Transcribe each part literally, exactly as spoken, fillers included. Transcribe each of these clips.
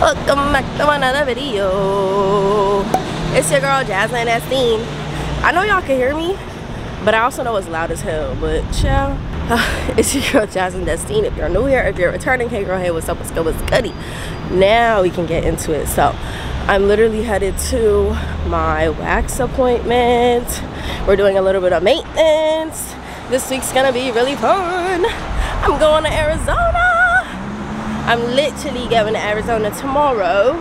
Welcome back to another video. It's your girl Jasmine Destine. I know y'all can hear me, but I also know it's loud as hell. But chill, uh, it's your girl Jasmine Destine. If you're new here, if you're returning, hey girl, hey, what's up? What's good? What's goody? Now we can get into it. So I'm literally headed to my wax appointment. We're doing a little bit of maintenance. This week's gonna be really fun. I'm going to Arizona. I'm literally going to Arizona tomorrow,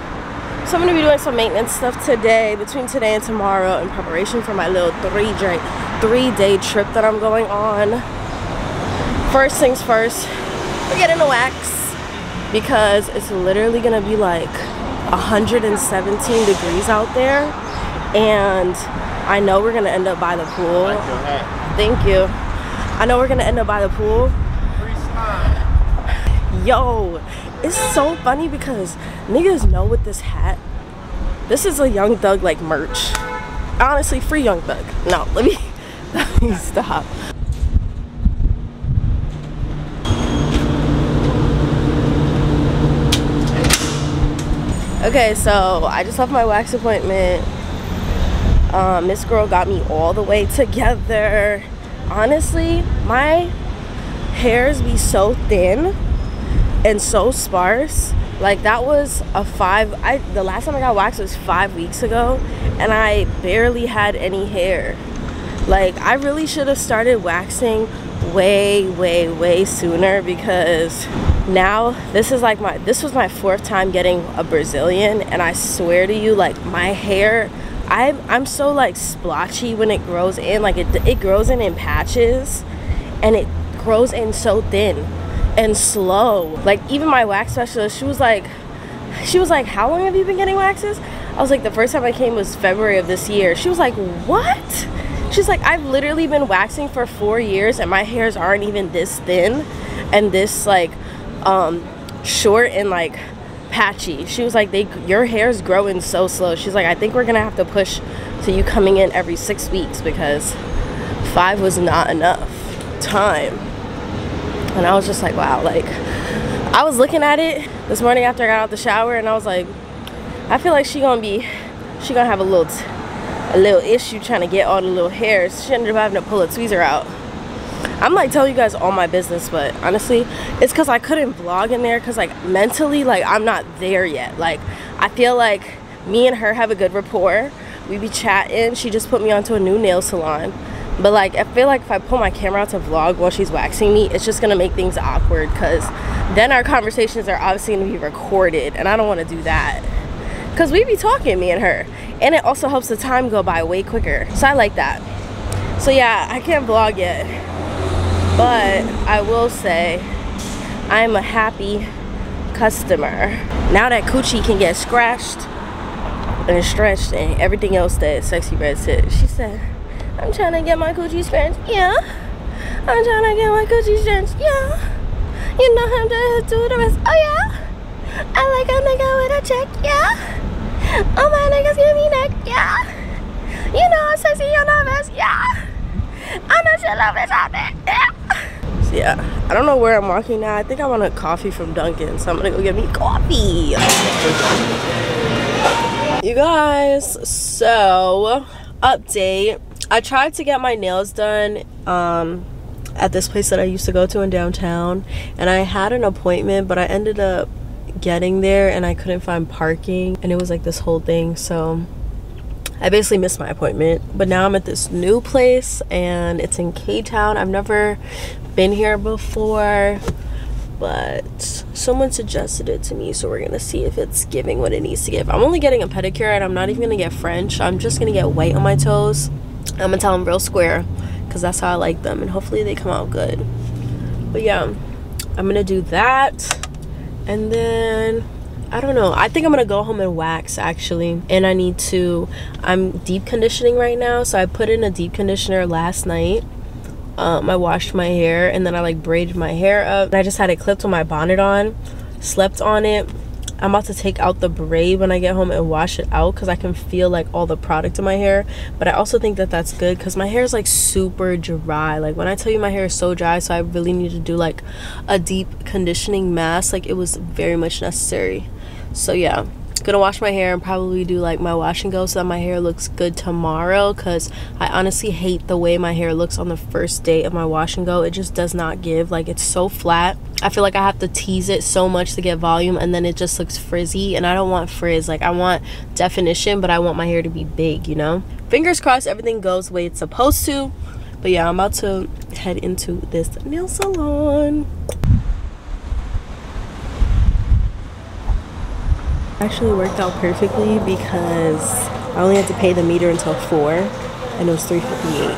so I'm going to be doing some maintenance stuff today, between today and tomorrow, in preparation for my little three day, three day trip that I'm going on. First things first, we're getting a wax because it's literally going to be like one hundred seventeen degrees out there, and I know we're going to end up by the pool. Thank you. I know we're going to end up by the pool. Yo, it's so funny because niggas know with this hat, this is a Young Thug like merch. Honestly, free Young Thug. No, let me, let me stop. Okay, so I just left my wax appointment. Um, this girl got me all the way together. Honestly, my hairs be so thin and so sparse. Like, that was a five I the last time I got waxed was five weeks ago, and I barely had any hair. Like, I really should have started waxing way way way sooner, because now this is like my this was my fourth time getting a Brazilian, and I swear to you, like, my hair, I I'm so like splotchy when it grows in. Like, it it grows in in patches, and it grows in so thin and slow. Like, even my wax specialist, she was like she was like how long have you been getting waxes? I was like, the first time I came was February of this year. She was like, what? She's like, I've literally been waxing for four years and my hairs aren't even this thin and this like um short and like patchy. She was like, they your hair's growing so slow. She's like, I think we're gonna have to push to you coming in every six weeks, because five was not enough time. And I was just like, wow. Like, I was looking at it this morning after I got out the shower, and I was like, I feel like she gonna be, she gonna have a little, a little issue trying to get all the little hairs. She ended up having to pull a tweezer out. I'm like telling you guys all my business, but honestly, it's because I couldn't vlog in there, because like mentally, like, I'm not there yet. Like, I feel like me and her have a good rapport. We be chatting. She just put me onto a new nail salon. But like, I feel like if I pull my camera out to vlog while she's waxing me, it's just gonna make things awkward, because then our conversations are obviously gonna be recorded, and I don't want to do that, because we be talking, me and her, and it also helps the time go by way quicker. So I like that. So yeah, I can't vlog yet, but I will say I'm a happy customer. Now that coochie can get scratched and stretched and everything else that Sexy Red said. She said, I'm trying to get my coochie stretched, yeah. I'm trying to get my coochie stretched, yeah. You know how to do the rest, oh yeah. I like a nigga with a check, yeah. All my niggas give me neck, yeah. You know I'm sexy, you're nervous, yeah. I know she love it, I bet, yeah. So yeah, I don't know where I'm walking now. I think I want a coffee from Dunkin', so I'm gonna go get me coffee. You guys, so update. I tried to get my nails done um, at this place that I used to go to in downtown, and I had an appointment, but I ended up getting there and I couldn't find parking, and it was like this whole thing, so I basically missed my appointment. But now I'm at this new place, and it's in K-Town. I've never been here before, but someone suggested it to me, so we're gonna see if it's giving what it needs to give. I'm only getting a pedicure, and I'm not even gonna get French. I'm just gonna get white on my toes. I'm gonna tell them real square, because that's how I like them, and hopefully they come out good. But yeah, I'm gonna do that, and then I don't know, I think I'm gonna go home and wax actually. And I need to I'm deep conditioning right now, so I put in a deep conditioner last night. um I washed my hair, and then I like braided my hair up, and I just had it clipped with my bonnet on, slept on it, I'm about to take out the braid when I get home and wash it out because I can feel like all the product in my hair. But I also think that that's good because my hair is like super dry. Like when I tell you my hair is so dry, so I really need to do like a deep conditioning mask. Like it was very much necessary. So yeah, gonna wash my hair and probably do like my wash and go so that my hair looks good tomorrow, because I honestly hate the way my hair looks on the first day of my wash and go. It just does not give. Like it's so flat. I feel like I have to tease it so much to get volume, and then it just looks frizzy, and I don't want frizz. Like I want definition, but I want my hair to be big, you know. Fingers crossed everything goes the way it's supposed to. But yeah, I'm about to head into this nail salon. Actually worked out perfectly because I only had to pay the meter until four, and it was three fifty-eight.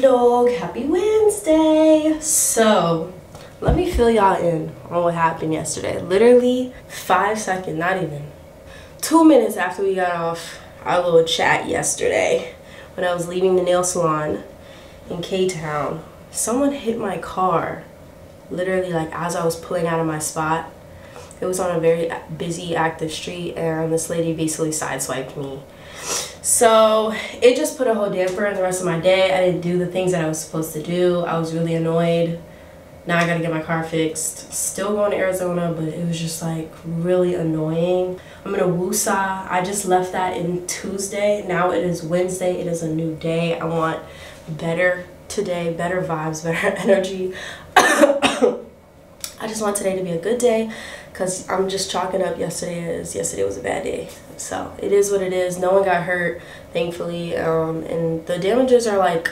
Vlog, happy Wednesday. So let me fill y'all in on what happened yesterday. Literally five seconds, not even two minutes after we got off our little chat yesterday, when I was leaving the nail salon in K-Town, someone hit my car literally like as I was pulling out of my spot. It was on a very busy, active street, and this lady basically sideswiped me. So it just put a whole damper on the rest of my day. I didn't do the things that I was supposed to do. I was really annoyed. Now I gotta get my car fixed. Still going to Arizona, but it was just like really annoying. I'm in a woosah. I just left that in Tuesday. Now it is Wednesday. It is a new day. I want better today, better vibes, better energy. I just want today to be a good day, because I'm just chalking up yesterday as yesterday was a bad day. So it is what it is. No one got hurt, thankfully. Um, and the damages are like,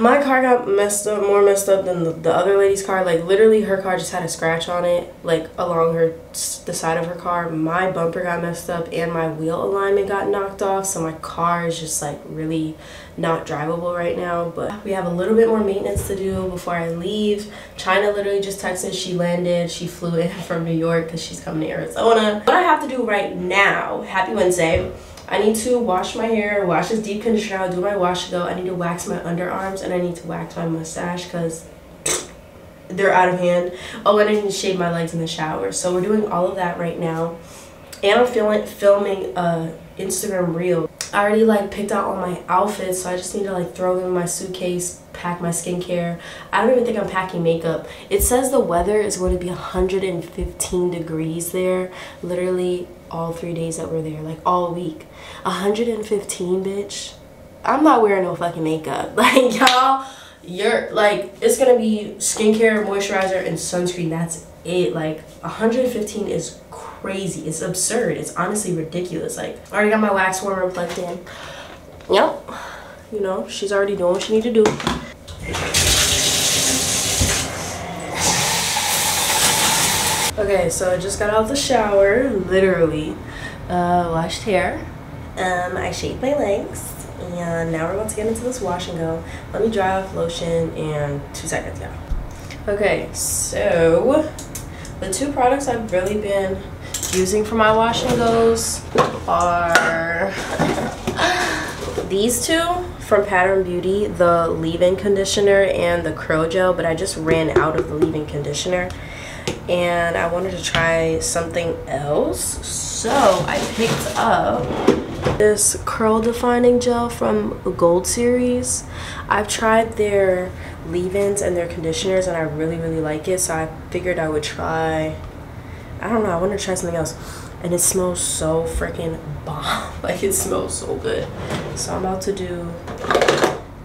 my car got messed up, more messed up than the, the other lady's car. Like literally her car just had a scratch on it, like along her, the side of her car. My bumper got messed up and my wheel alignment got knocked off. So my car is just like really not drivable right now. But we have a little bit more maintenance to do before I leave. China literally just texted, she landed, she flew in from New York because she's coming to Arizona. What I have to do right now, happy Wednesday, I need to wash my hair, wash this deep conditioner out, do my wash and go. I need to wax my underarms, and I need to wax my mustache because they're out of hand. Oh, and I need to shave my legs in the shower. So we're doing all of that right now. And I'm feeling, filming a Instagram reel. I already like picked out all my outfits, so I just need to like throw them in my suitcase, pack my skincare. I don't even think I'm packing makeup. It says the weather is going to be one hundred fifteen degrees there, literally all three days that we're there, like all week. one hundred fifteen, bitch. I'm not wearing no fucking makeup. Like y'all, you're like, it's gonna be skincare, moisturizer, and sunscreen. That's it. Like one hundred fifteen is crazy. It's absurd. It's honestly ridiculous. Like I already got my wax warmer plugged in. Yep, you know she's already doing what she need to do. Okay, so I just got out of the shower, literally uh washed hair, um I shaved my legs, and now we're about to get into this wash and go. Let me dry off lotion in two seconds, y'all. Okay, so the two products I've really been using for my wash and goes are these two from Pattern Beauty, the leave-in conditioner and the curl gel, but I just ran out of the leave-in conditioner and I wanted to try something else. So I picked up this curl defining gel from Gold Series. I've tried their leave-ins and their conditioners and I really really like it, so I figured I would try, I don't know, I want to try something else. And it smells so freaking bomb. Like it smells so good. So I'm about to do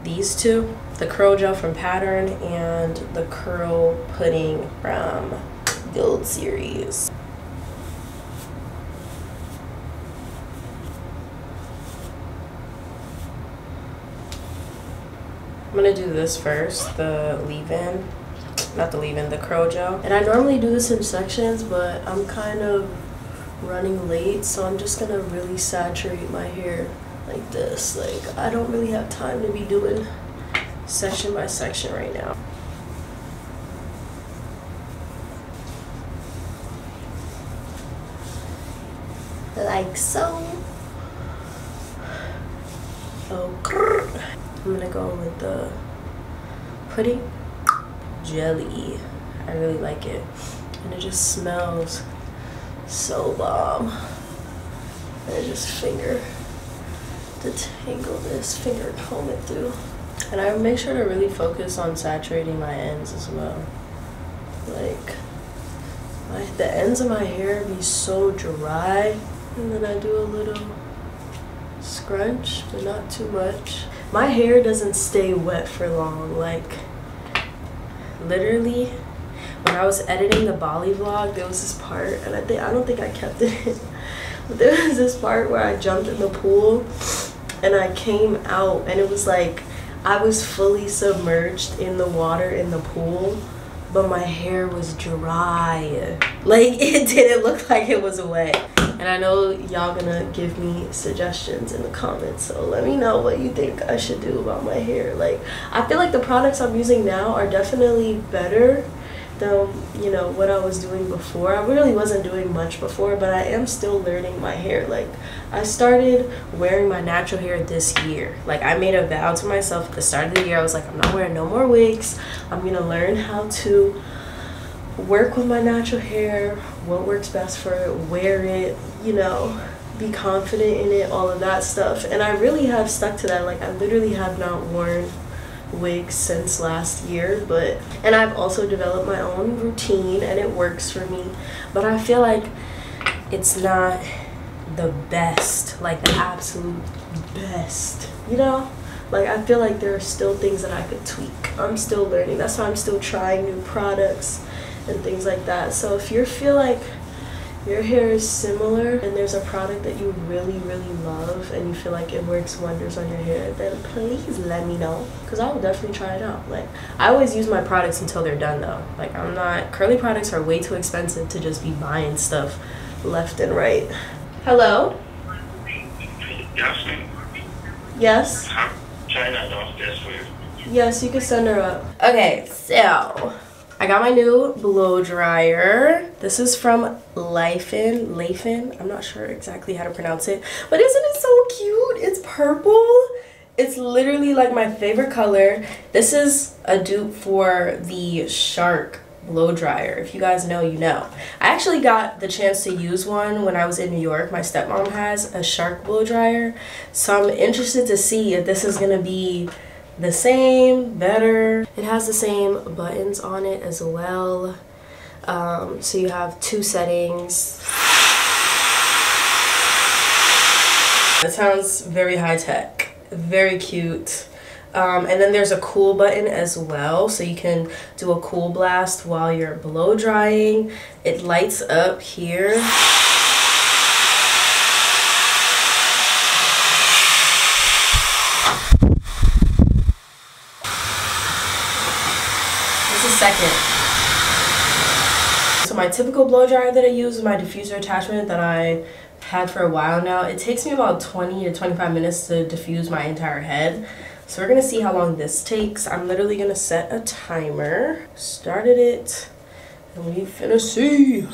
these two, the curl gel from Pattern and the curl pudding from Gold Series. I'm gonna do this first, the leave-in, not the leave-in, the curl gel. And I normally do this in sections, but I'm kind of running late, so I'm just gonna really saturate my hair like this. Like, I don't really have time to be doing section by section right now. Like so. Okay. I'm gonna go with the Pretty Jelly. I really like it. And it just smells so bomb. And I just finger detangle this, finger comb it through. And I make sure to really focus on saturating my ends as well. Like, my, the ends of my hair be so dry. And then I do a little scrunch, but not too much. My hair doesn't stay wet for long. Like, literally, when I was editing the Bali vlog, there was this part, and I think I don't think I kept it in, but there was this part where I jumped in the pool, and I came out, and it was like I was fully submerged in the water in the pool, but my hair was dry. Like, it didn't look like it was wet. And I know y'all gonna give me suggestions in the comments, so let me know what you think I should do about my hair. Like, I feel like the products I'm using now are definitely better than, you know, what I was doing before. I really wasn't doing much before, but I am still learning my hair. Like, I started wearing my natural hair this year. Like, I made a vow to myself at the start of the year. I was like, I'm not wearing no more wigs. I'm gonna learn how to work with my natural hair, what works best for it, wear it, you know, be confident in it, all of that stuff. And I really have stuck to that. Like, I literally have not worn wigs since last year, but and I've also developed my own routine, and it works for me, but I feel like it's not the best, like the absolute best, you know. Like, I feel like there are still things that I could tweak. I'm still learning. That's why I'm still trying new products and things like that. So if you feel like your hair is similar and there's a product that you really, really love and you feel like it works wonders on your hair, then please let me know, because I will definitely try it out. Like, I always use my products until they're done, though. Like, I'm not, curly products are way too expensive to just be buying stuff left and right. Hello? Jasmine? Yes? I'm trying that downstairs for you. Yes, you can send her up. Okay, so I got my new blow dryer. This is from Laifen, Laifen. I'm not sure exactly how to pronounce it, but isn't it so cute? It's purple. It's literally like my favorite color. This is a dupe for the Shark blow dryer. If you guys know, you know. I actually got the chance to use one when I was in New York. My stepmom has a Shark blow dryer. So I'm interested to see if this is gonna be the same, better. It has the same buttons on it as well. Um, so you have two settings. It sounds very high tech, very cute. Um, and then there's a cool button as well, so you can do a cool blast while you're blow drying. It lights up here. Second. So my typical blow dryer that I use is my diffuser attachment that I had for a while now. It takes me about twenty to twenty-five minutes to diffuse my entire head. So we're gonna see how long this takes. I'm literally gonna set a timer. Started it, and we finna see.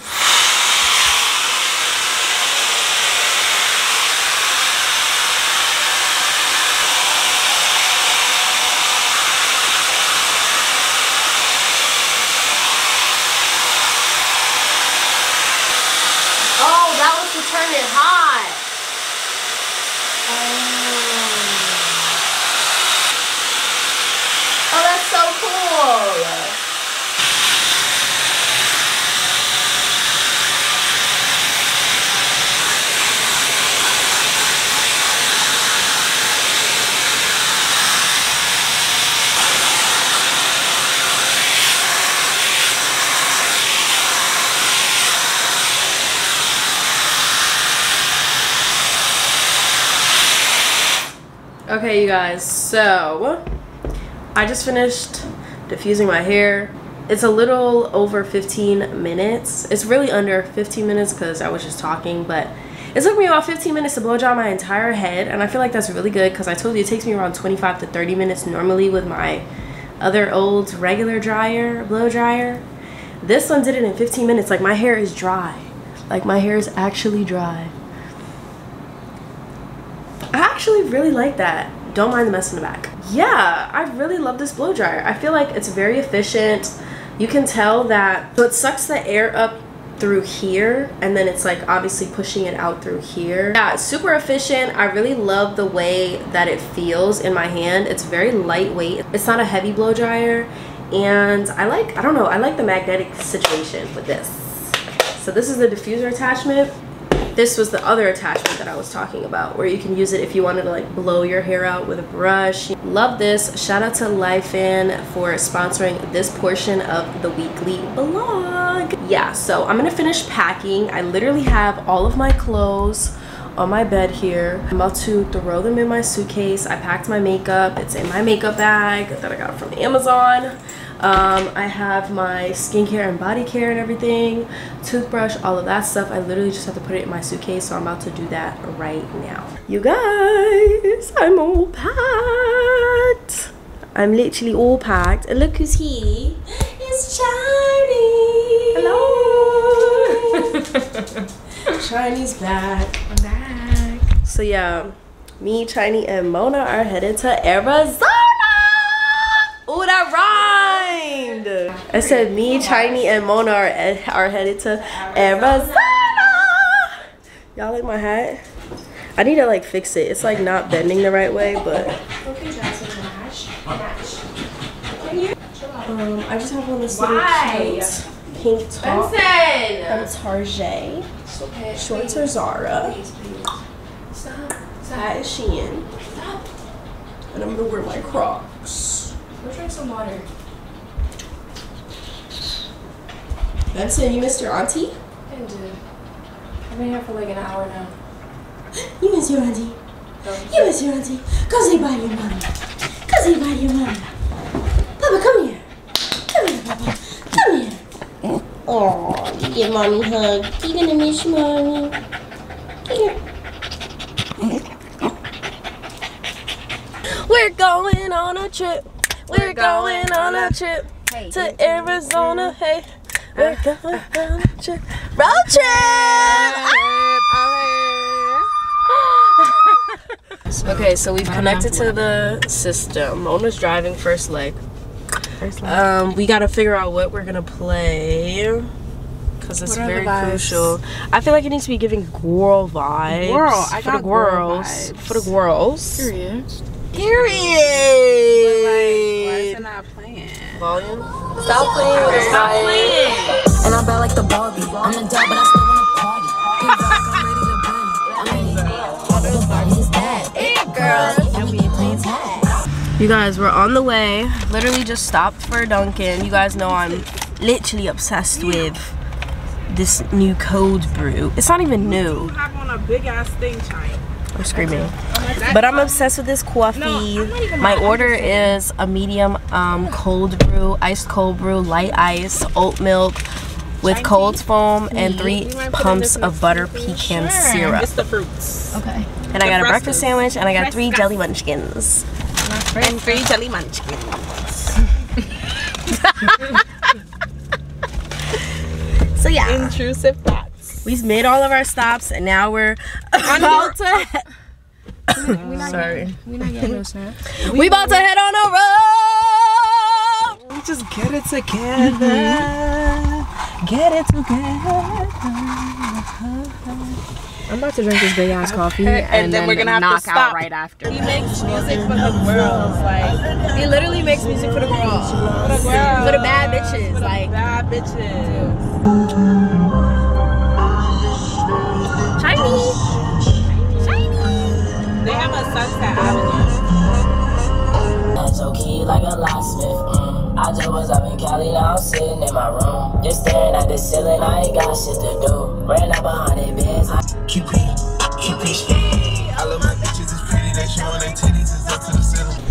Okay, you guys, so I just finished diffusing my hair. It's a little over fifteen minutes. It's really under fifteen minutes because I was just talking, but it took me about fifteen minutes to blow dry my entire head, and I feel like that's really good because I told you it takes me around twenty-five to thirty minutes normally with my other old regular dryer, blow dryer. This one did it in fifteen minutes. Like, my hair is dry. Like, my hair is actually dry. I actually really like that. Don't mind the mess in the back. Yeah, I really love this blow dryer. I feel like it's very efficient. You can tell that, so it sucks the air up through here, and then it's like obviously pushing it out through here. Yeah, it's super efficient. I really love the way that it feels in my hand. It's very lightweight. It's not a heavy blow dryer, and I like, I don't know, I like the magnetic situation with this. So this is the diffuser attachment. This was the other attachment that I was talking about, where you can use it if you wanted to like blow your hair out with a brush. Love this. Shout out to Laifen for sponsoring this portion of the weekly vlog. Yeah, so I'm gonna finish packing. I literally have all of my clothes on my bed here. I'm about to throw them in my suitcase. I packed my makeup. It's in my makeup bag that I got from Amazon. Um, I have my skincare and body care and everything, toothbrush, all of that stuff. I literally just have to put it in my suitcase, so I'm about to do that right now. You guys, I'm all packed. I'm literally all packed. And look who's here. It's Shiny. Hello. Shiny's back. I'm back. So yeah, me, Shiny, and Mona are headed to Arizona. Ooh, that rhymed! I said me, Shiny, and Mona are, are headed to Arizona! Y'all like my hat? I need to like fix it. It's like not bending the right way, but... Um, I just have one of those little cute pink top from Target. Shorts are Zara. Hat is Shein. And I'm gonna wear my Crocs. Go drink some water. Benson, you missed your auntie? I did. I've been here for like an hour now. You miss your auntie. Don't. You miss your auntie. Go say bye to your mama. Go say bye to your mama. Papa, come here. Come here, Papa. Come here. Oh, you give mommy a hug. You're gonna miss mommy. Here. We're going on a trip. We're going on a trip to Arizona. Hey, we're going on a trip. Road trip! Okay, so we've connected to the system. Mona's driving first leg. Um, we gotta figure out what we're gonna play. Because it's very crucial. I feel like it needs to be giving girl vibes. Girl, I got girl vibes. For the girls. Period. Period. Not playing. Volume. Stop playing with Stop playing. And I'm bad like the Barbie. I'm the dad, but I still want to party. You guys, we're on the way. Literally just stopped for Dunkin'. You guys know I'm literally obsessed with this new cold brew. It's not even new. You have on a big ass thing, child. I'm screaming. But I'm obsessed with this coffee. No, my order is a medium um, cold brew, iced cold brew, light ice, oat milk with cold foam, and three pumps of butter pecan syrup. It's the fruits. Okay. And I got a breakfast sandwich, and I got three jelly munchkins. And three jelly munchkins. So yeah. Intrusive thoughts. We've made all of our stops, and now we're about to head. Sorry. We're not getting no snap. We about to head on the road. We just get it together. Mm-hmm. Get it together. I'm about to drink this big ass coffee, and, and then, then we're gonna have knock to stop out right after. He makes music for the girls, like he literally makes music for the girls, for the, girls. For the bad bitches, for the like bad bitches. They have a Sunset Avenue. That's okay, like a locksmith. Mm. I just was up in Cali, now I'm sitting in my room. Just staring at the ceiling, I ain't got shit to do. Ran up behind it, bitch. Keep it, keep it. All of my bitches is pretty, they showing their titties is up to the ceiling.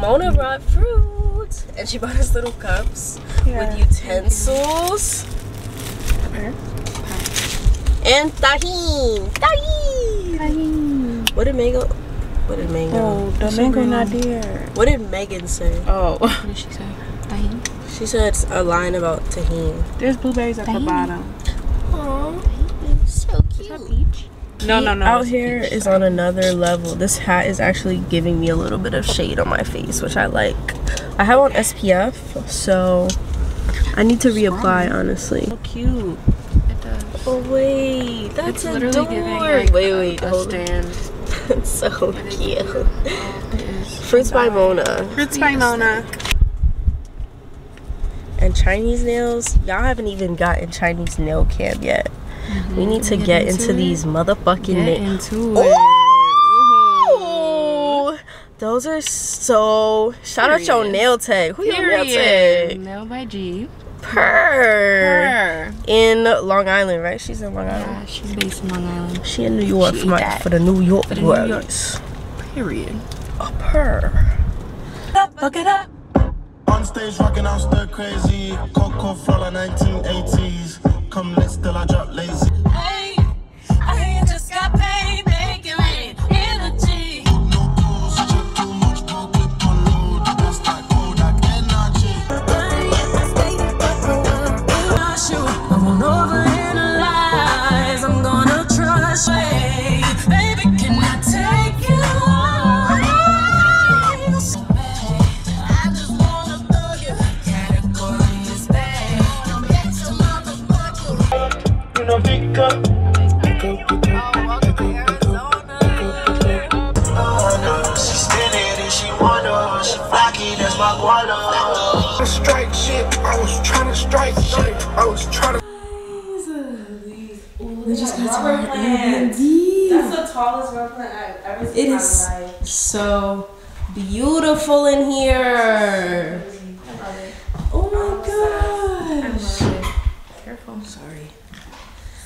Mona brought fruit, and she bought us little cups. yeah, with utensils. Okay. And tahini. Tahini. Tahini. What did Mango? What did Mango? Oh, the mango not there. What did Megan say? Oh. What did she say? Tahini. She said a line about tahini. There's blueberries at tahini. the bottom. Oh, so cute. Is that peach? No, no, no. Out here is on another level. This hat is actually giving me a little bit of shade on my face, which I like. I have on S P F, so I need to reapply, honestly. So cute. It does. Oh, wait. That's it's literally adorable. Giving, like, wait, wait. A, a hold stand. That's so cute. It is. Fruits by Mona. Fruits by Mona. And Chinese nails. Y'all haven't even gotten Chinese nail cam yet. Mm-hmm. We need to get, get into, into these motherfucking nails. Ooh! Those are so. Shout Period. out your nail tag. Who Period. your nail tag? Nail by G. Purr. Purr. In Long Island, right? She's in Long Island. Yeah, she's based in Long Island. She in New York for, my, for the New York words. Period. A purr. Fuck it up. On stage rocking out stir crazy. Coco Flora nineteen eighties. Come let's still I drop lazy. Hey, I just got paid, make it rain, energy. No tools, too much talk with one load. That's that gold, that energy. I won't overanalyze, I'm gonna trust you. Baby, can I take you on? So bad, I just wanna throw you. Category is bad, come back to motherfucker. Gonna pick up, pick up, pick up, pick up, pick up. Oh, she's spinning and she wanna, she flaky, that's my guano. Strike shit, I was trying to strike shit, I was trying to. We just got to our Airbnb. That's the tallest rumpling I've ever seen in my life. It is so beautiful in here. I love it. Oh my gosh. I love it. Careful. I'm sorry.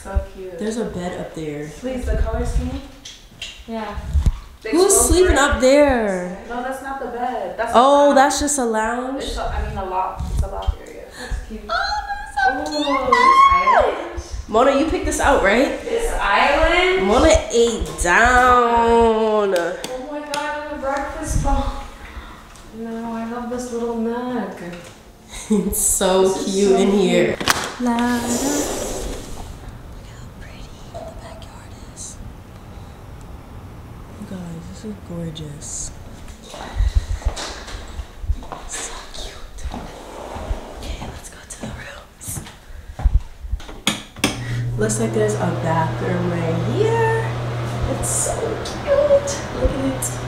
So cute. There's a bed up there. Please, the color scheme? Yeah. They Who's sleeping there? up there? No, that's not the bed. That's oh, that's just a lounge? It's a, I mean, a loft. It's a loft area. That's cute. Oh, that's so Ooh, cute. This island. Mona, you picked this out, right? This island? Mona ate down. Oh my god, I'm a breakfast ball. No, I love this little nook. It's so this cute so in cute. here. La-da. So gorgeous. So cute. Okay, let's go to the rooms. Looks like there's a bathroom right here. It's so cute. Look at it.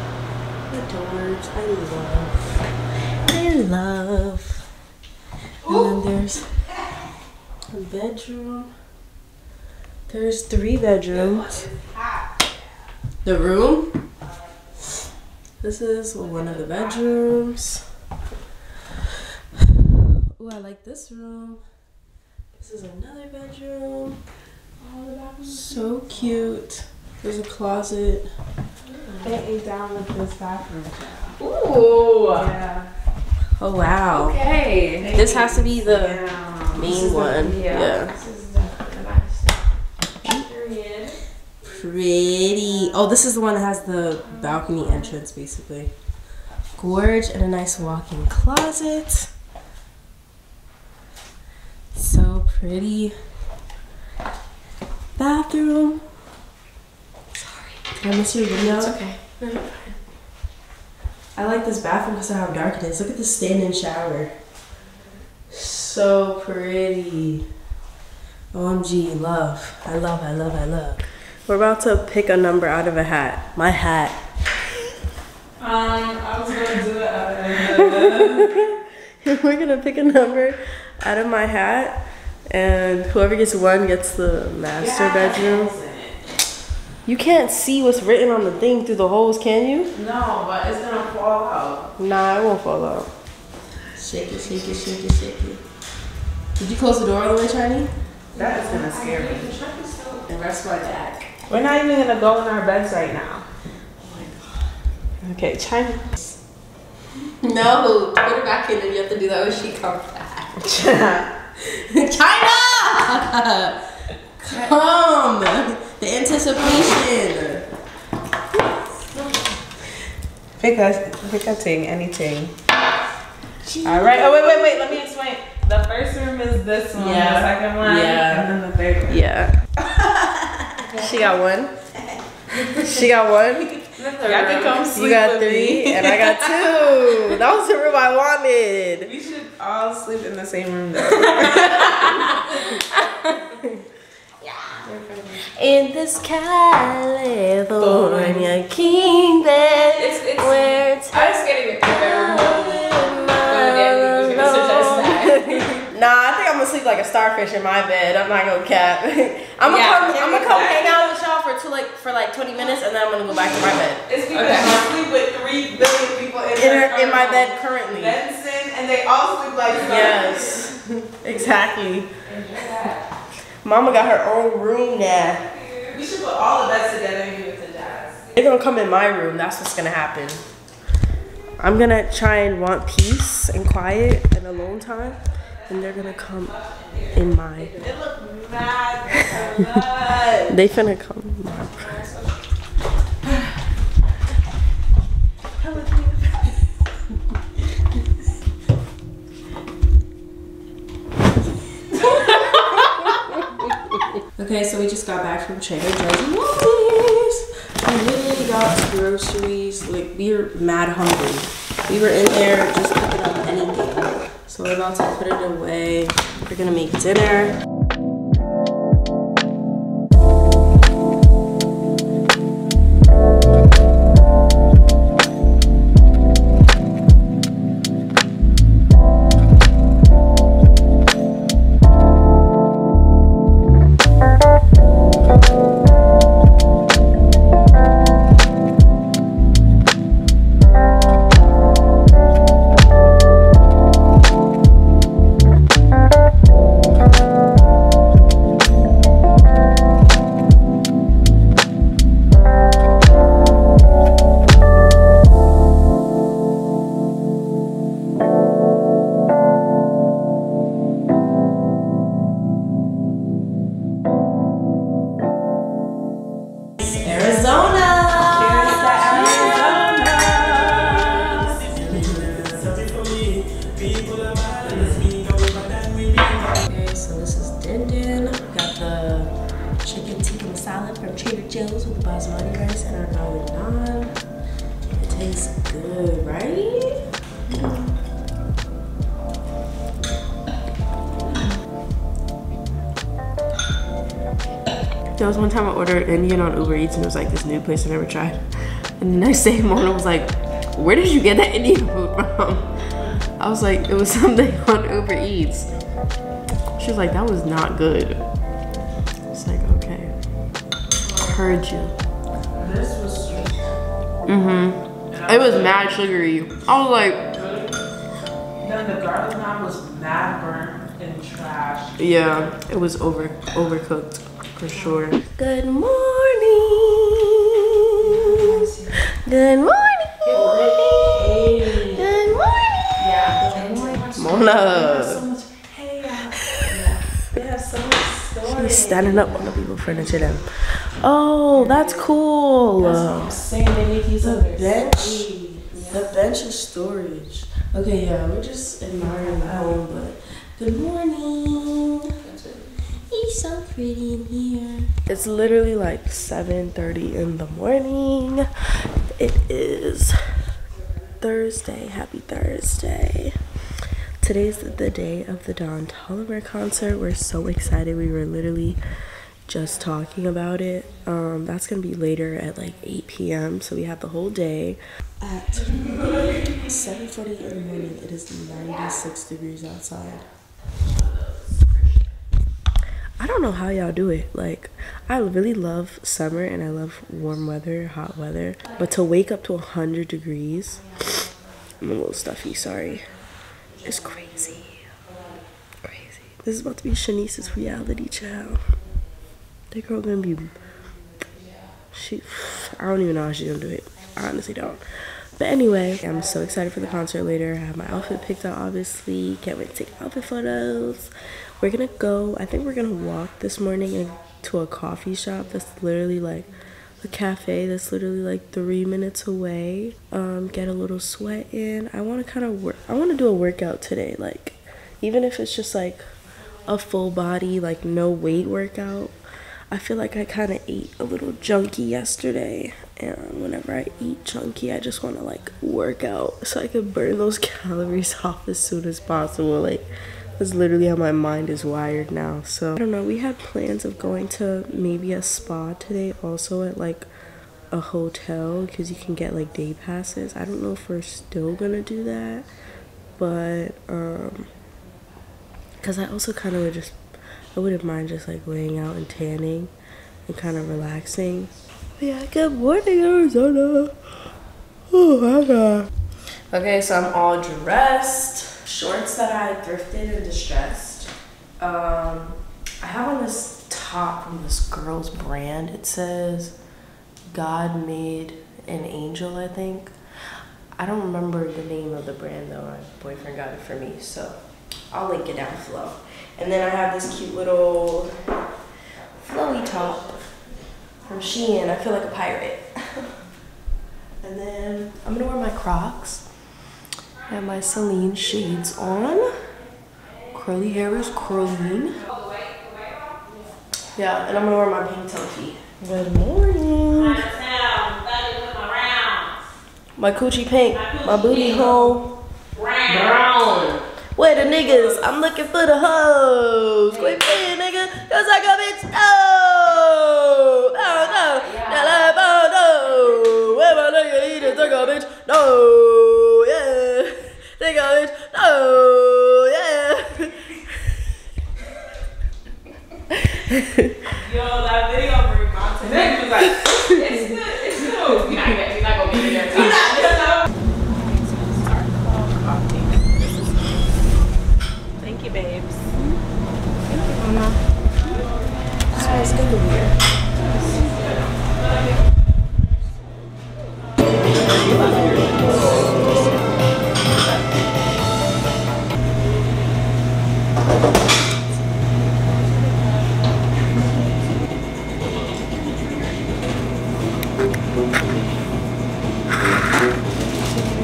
The doors. I love. I love. And then there's a bedroom. There's three bedrooms. The room? This is one of the bedrooms. Oh, I like this room. This is another bedroom. Oh, the bathroom's so cute. There's a closet. They ate down with this bathroom. Ooh. Yeah. Oh wow. Okay. This has to be the yeah. main one. The, yeah. yeah. This is definitely nice. Period. Pretty. Oh, this is the one that has the balcony entrance, basically. Gorge and a nice walk-in closet. So pretty. Bathroom. Sorry. Did I miss your window? It's okay. No, you're fine. I like this bathroom because of how dark it is. Look at the stand-in shower. So pretty. O M G, love. I love, I love, I love. We're about to pick a number out of a hat. My hat. Um, I was gonna do it out of We're gonna pick a number out of my hat, and whoever gets one gets the master yeah, bedroom. You can't see what's written on the thing through the holes, can you? No, but it's gonna fall out. Nah, it won't fall out. Shake it, shake it, shake it, shake it. Did you close the door all the way, Shiny? That is gonna scare me. And rest my back. We're not even gonna go in our beds right now. Oh my god. Okay, China. No, put her back in and you have to do that when she comes back. China! China! Come! The anticipation. Pick us, pick a thing, anything. Jeez. All right. Oh wait, wait, wait. Let me explain. The first room is this one. Yeah. The second one. Yeah. And then the third one. Yeah. She got one. She got one. Y'all can come sleep. You got three, and I got two. That was the room I wanted. We should all sleep in the same room, though. Yeah. In this California kingdom, it's, it's, where I was getting it there. Nah, I think I'm gonna sleep like a starfish in my bed. I'm not gonna cap. I'm gonna yeah, come. I'm gonna come hang out with y'all for two, like for like twenty minutes, and then I'm gonna go back to my bed. It's because okay. I sleep with three billion people in, in, her, in my bed currently. Benson, and they all sleep like starfish. Yes, exactly. Mama got her own room now. We should put all of us together and give it to Jazz. They're gonna come in my room. That's what's gonna happen. I'm gonna try and want peace and quiet and alone time. And they're gonna come in my. They look mad. They finna come. Okay, so we just got back from Trader Joe's. We literally got groceries. Like we were mad hungry. We were in there just picking up anything. So we're about to put it away. We're gonna make dinner. There was one time I ordered Indian on Uber Eats and it was like this new place I never tried. And the next day Mona was like, where did you get that Indian food from? I was like, it was something on Uber Eats. She was like, that was not good. It's like, okay. I heard you. This was sweet. Mm-hmm. It was mad sugary. I was like. Then the garlic naan was mad burnt and trash. Yeah, it was over overcooked. For sure. Good morning. Good morning. Good morning. Mona. She's standing up on the people furniture them. Oh, that's cool. The bench. The bench is storage. Okay, yeah, we're just admiring the home, but good morning. He's so pretty in here. It's literally like seven thirty in the morning. It is Thursday. Happy Thursday. Today's the day of the Don Toliver concert. We're so excited. We were literally just talking about it. Um, that's going to be later at like eight p m So we have the whole day. At seven forty in the morning, it is ninety-six degrees outside. I don't know how y'all do it. Like, I really love summer and I love warm weather, hot weather. But to wake up to one hundred degrees, I'm a little stuffy, sorry. It's crazy. Crazy. This is about to be Shanice's reality show. That girl gonna be... She... I don't even know how she's gonna do it. I honestly don't. But anyway, I'm so excited for the concert later. I have my outfit picked out, obviously. Can't wait to take outfit photos. We're gonna go, I think we're gonna walk this morning in, to a coffee shop that's literally like a cafe that's literally like three minutes away. Um, get a little sweat in. I wanna kinda work, I wanna do a workout today. Like, even if it's just like a full body, like no weight workout. I feel like I kinda ate a little junky yesterday. And whenever I eat chunky, I just want to like work out so I can burn those calories off as soon as possible. Like, that's literally how my mind is wired now. So I don't know, we had plans of going to maybe a spa today, also at like a hotel, because you can get like day passes. I don't know if we're still gonna do that, but um because I also kind of would just I wouldn't mind just like laying out and tanning and kind of relaxing. Yeah, good morning, Arizona. Oh my god. Okay, so I'm all dressed. Shorts that I thrifted and distressed. Um, I have on this top from this girl's brand. It says God Made an Angel, I think. I don't remember the name of the brand though. My boyfriend got it for me, so I'll link it down below. And then I have this cute little flowy top from Shein. I feel like a pirate. And then I'm gonna wear my Crocs and my Celine shades on. Curly hair is curling. Yeah, and I'm gonna wear my pink toe feet. Good morning. My coochie pink, my booty hole brown. Where the niggas? I'm looking for the hoes. Quit playing, nigga, cause I got bitch. Oh, oh, no, yeah. Like, oh, no. Where my nigga eat it? They got bitch. No, yeah. They got bitch. No, yeah. Yo, that video for your mom today was like, it's good, it's good. You're not, you're not gonna be there. You're not. Babes. Thank you, Mama. So it's gonna be weird.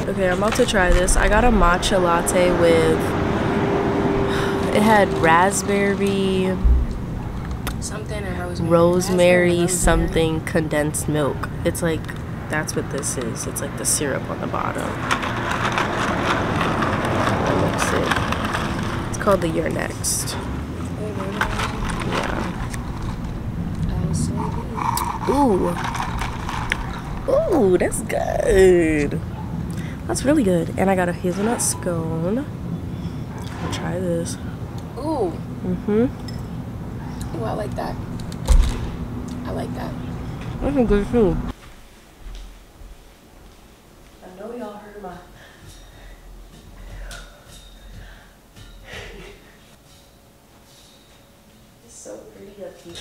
Okay, I'm about to try this. I got a matcha latte with, it had raspberry something and rosemary something condensed milk. It's like, that's what this is. It's like the syrup on the bottom. That looks it. It's called the You're Next. Yeah. Ooh. Ooh, that's good. That's really good. And I got a hazelnut scone. I'll try this. Ooh. Mm-hmm. Ooh, I like that. I like that. That's a good food. I know y'all heard my... It's so pretty up here.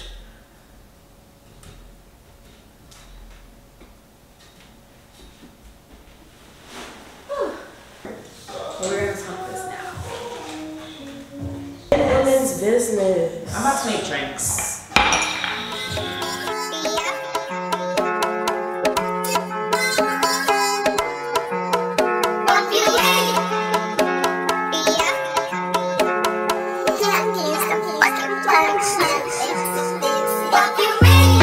Business. I'm about to make drinks.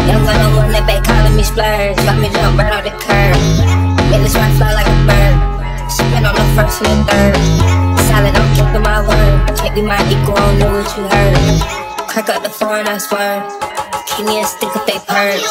Young one on that back calling me splurge. Let me jump right off the curb. Make this right fly like a bird. She been on the first and the third. I'm keeping my word. Can't be my equal, I don't know what you heard. Crack up the foreign, I swear. Keep me a stick if they purge.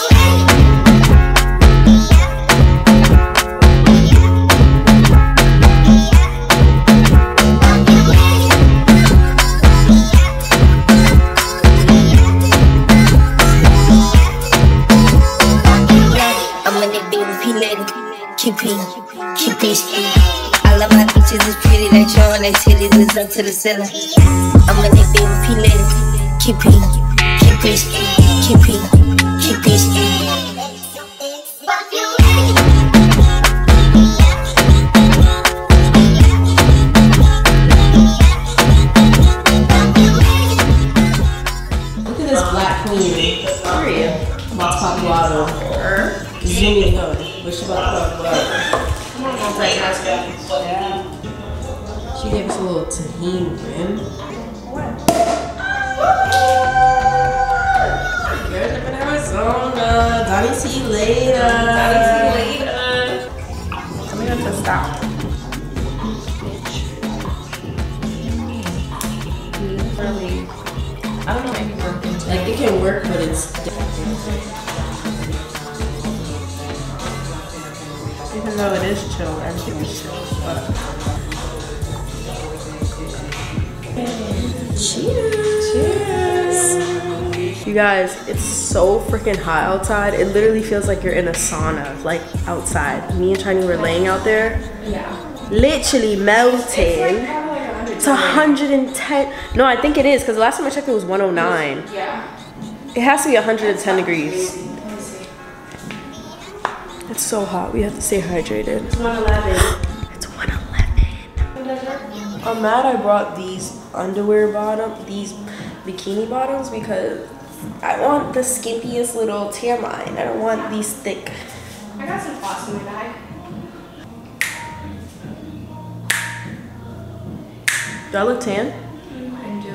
They titties is up to the ceiling. I'm in it, baby, peel it. Keep it, keep it, keep it, keep it. That's like how she yeah. She gave us a little tahini rim. What? You're up in Arizona. Donnie, see you later. Donnie, see you later. I'm gonna have to stop. Really, I don't know if it worked. Into like it can work, but it's different. Even though it is chill, everything is chill. But... Cheers! Cheers! You guys, it's so freaking hot outside. It literally feels like you're in a sauna, like outside. Me and Chani were laying out there. Yeah. Literally melting. It's, like it's one hundred ten. No, I think it is, because the last time I checked it was one oh nine. Yeah. It has to be one hundred ten degrees. Crazy. It's so hot. We have to stay hydrated. It's one eleven. It's one eleven. I'm mad I brought these underwear bottoms, these bikini bottoms, because I want the skimpiest little tear line. I don't want these thick. I got some floss in my bag. Do I look tan? I do.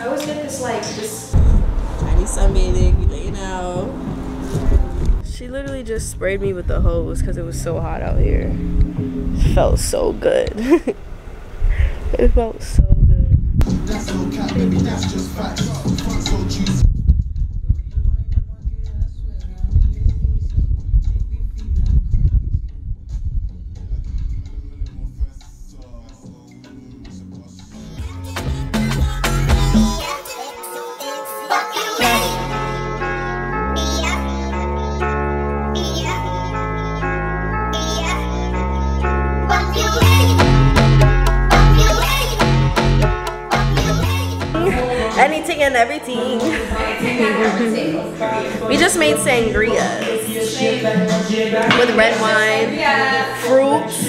I always get this like this. I need sunbathing right now. She literally just sprayed me with the hose because it was so hot out here. It felt so good. It felt so good. That's no cap, baby, that's just facts. Fuck so juicy. Everything. We just made sangrias with red wine, fruits,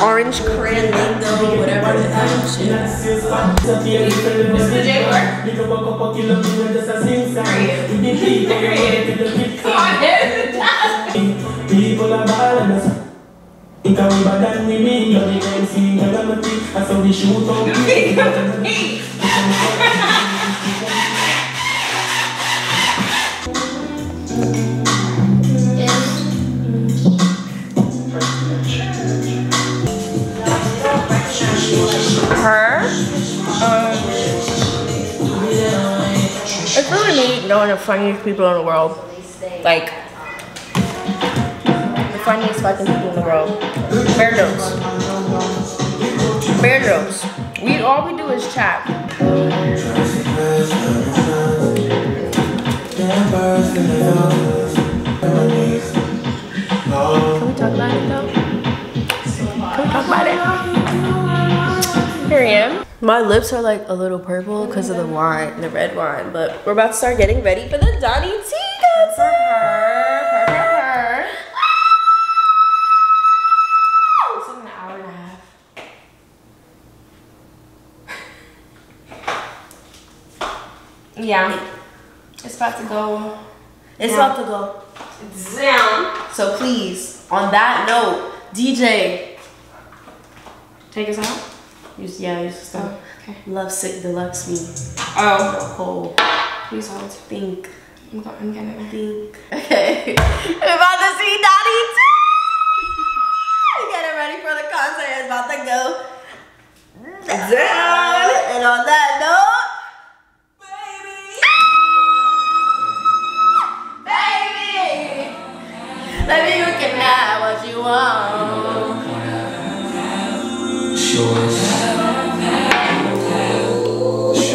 orange cranberry, whatever the hell is. It can be bad and we mean, you're the M C, you're the M C, I saw the shoot on me. Her? Um, it's really neat knowing the funniest people in the world. Like, funniest fucking people in the world. Bear Grylls. Bear Grylls. We all we do is chat. Can we talk about it though? Can we talk about it? Here I am. My lips are like a little purple because of the wine, the red wine. But we're about to start getting ready for the Donnie T concert. Yeah, it's about to go. It's yeah. about to go down. So please, on that note, D J, take us out. Use, yeah, use the stuff. Oh, okay. Love Sick Deluxe me. Oh. The whole. Please hold. Think. I'm gonna, I'm gonna think. Okay. We're about to see Donnie too. Getting ready for the concert. It's about to go down. And on that note. Baby, you can have what you want.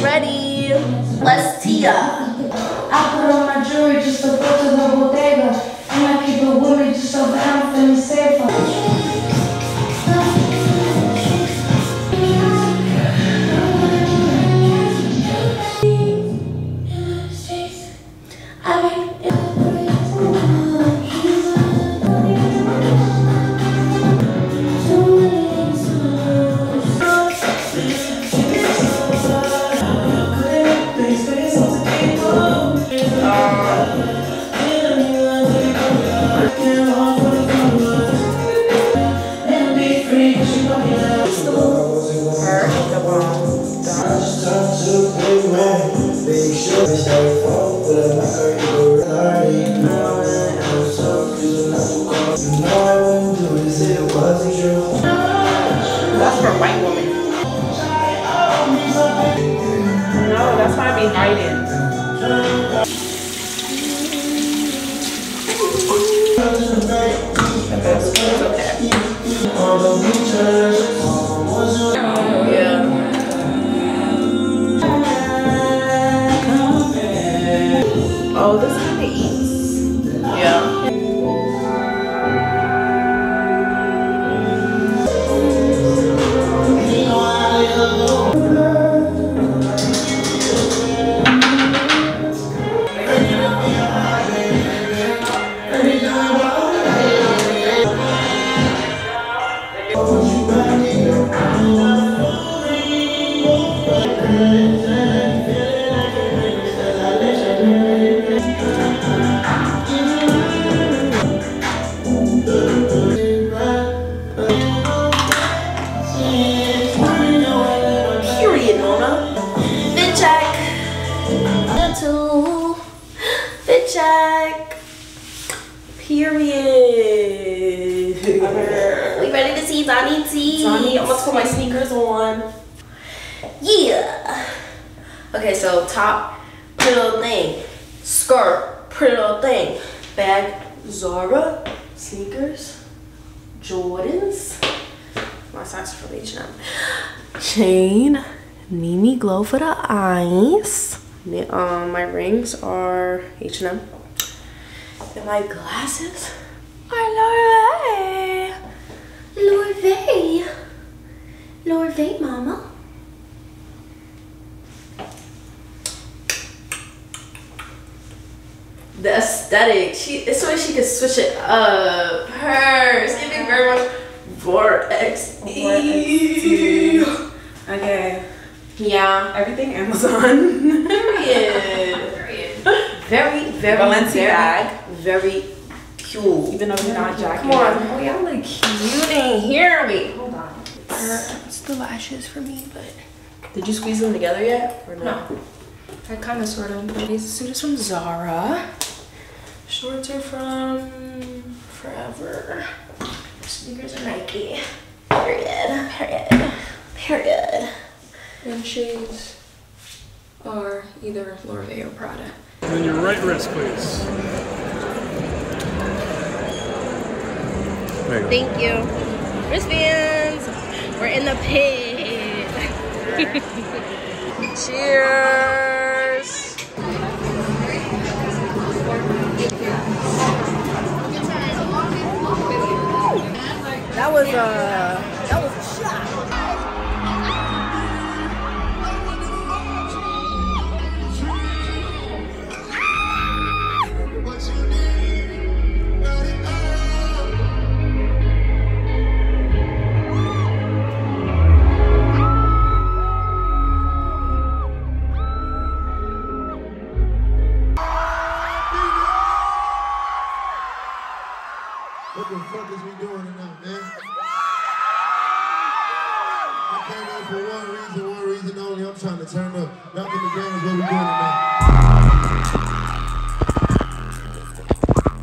Ready? Let's tee up. I put on my jewelry just to go to the Bottega. And I keep it with me just so that I'm feeling safer. Oh, this kind of eats. Yeah. Okay, so top, Pretty Little Thing, skirt, Pretty Little Thing, bag, Zara, sneakers, Jordans, my socks from H and M, chain, Mimi Glow for the eyes. Um, my rings are H and M, and my glasses are LorVae, LorVae, LorVae, mama. The aesthetic, she it's so she could switch it up. Her, it's giving very much four X E. Okay. Yeah. Everything Amazon. Period. Period. Very, very, Balenciaga. Very, very cute. Even though you're not jacking. Come on, boy, y'all look cute in here. Wait, hold on. It's the lashes for me, but did you squeeze them together yet or no? No. I kind of sort of. This suit is from Zara. Shorts are from Forever. Sneakers are Nike. Period. Period. Period. And shades are either LorVae or Prada. And then your right wrist, please. There you Thank you. Wristbands. We're in the pit. Cheers. That was a uh, that was a shot. What the fuck is we doing now, man? Trying to turn up. Back in the game is what we're doing now. Let's go.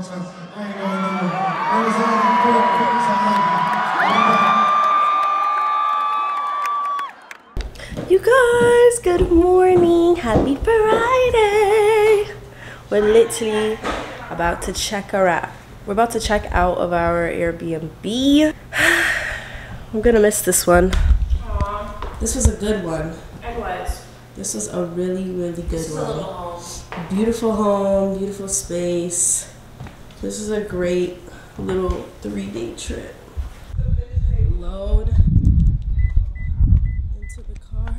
long time. I ain't going nowhere. Arizona, quick, quick, I love you. You guys, good morning. Happy Friday. We're literally about to check her out. We're about to check out of our Airbnb. I'm gonna miss this one. Aww. This was a good one. It was. This was a really, really good this one. A little home. Beautiful home, beautiful space. This is a great little three-day trip. Load into the car.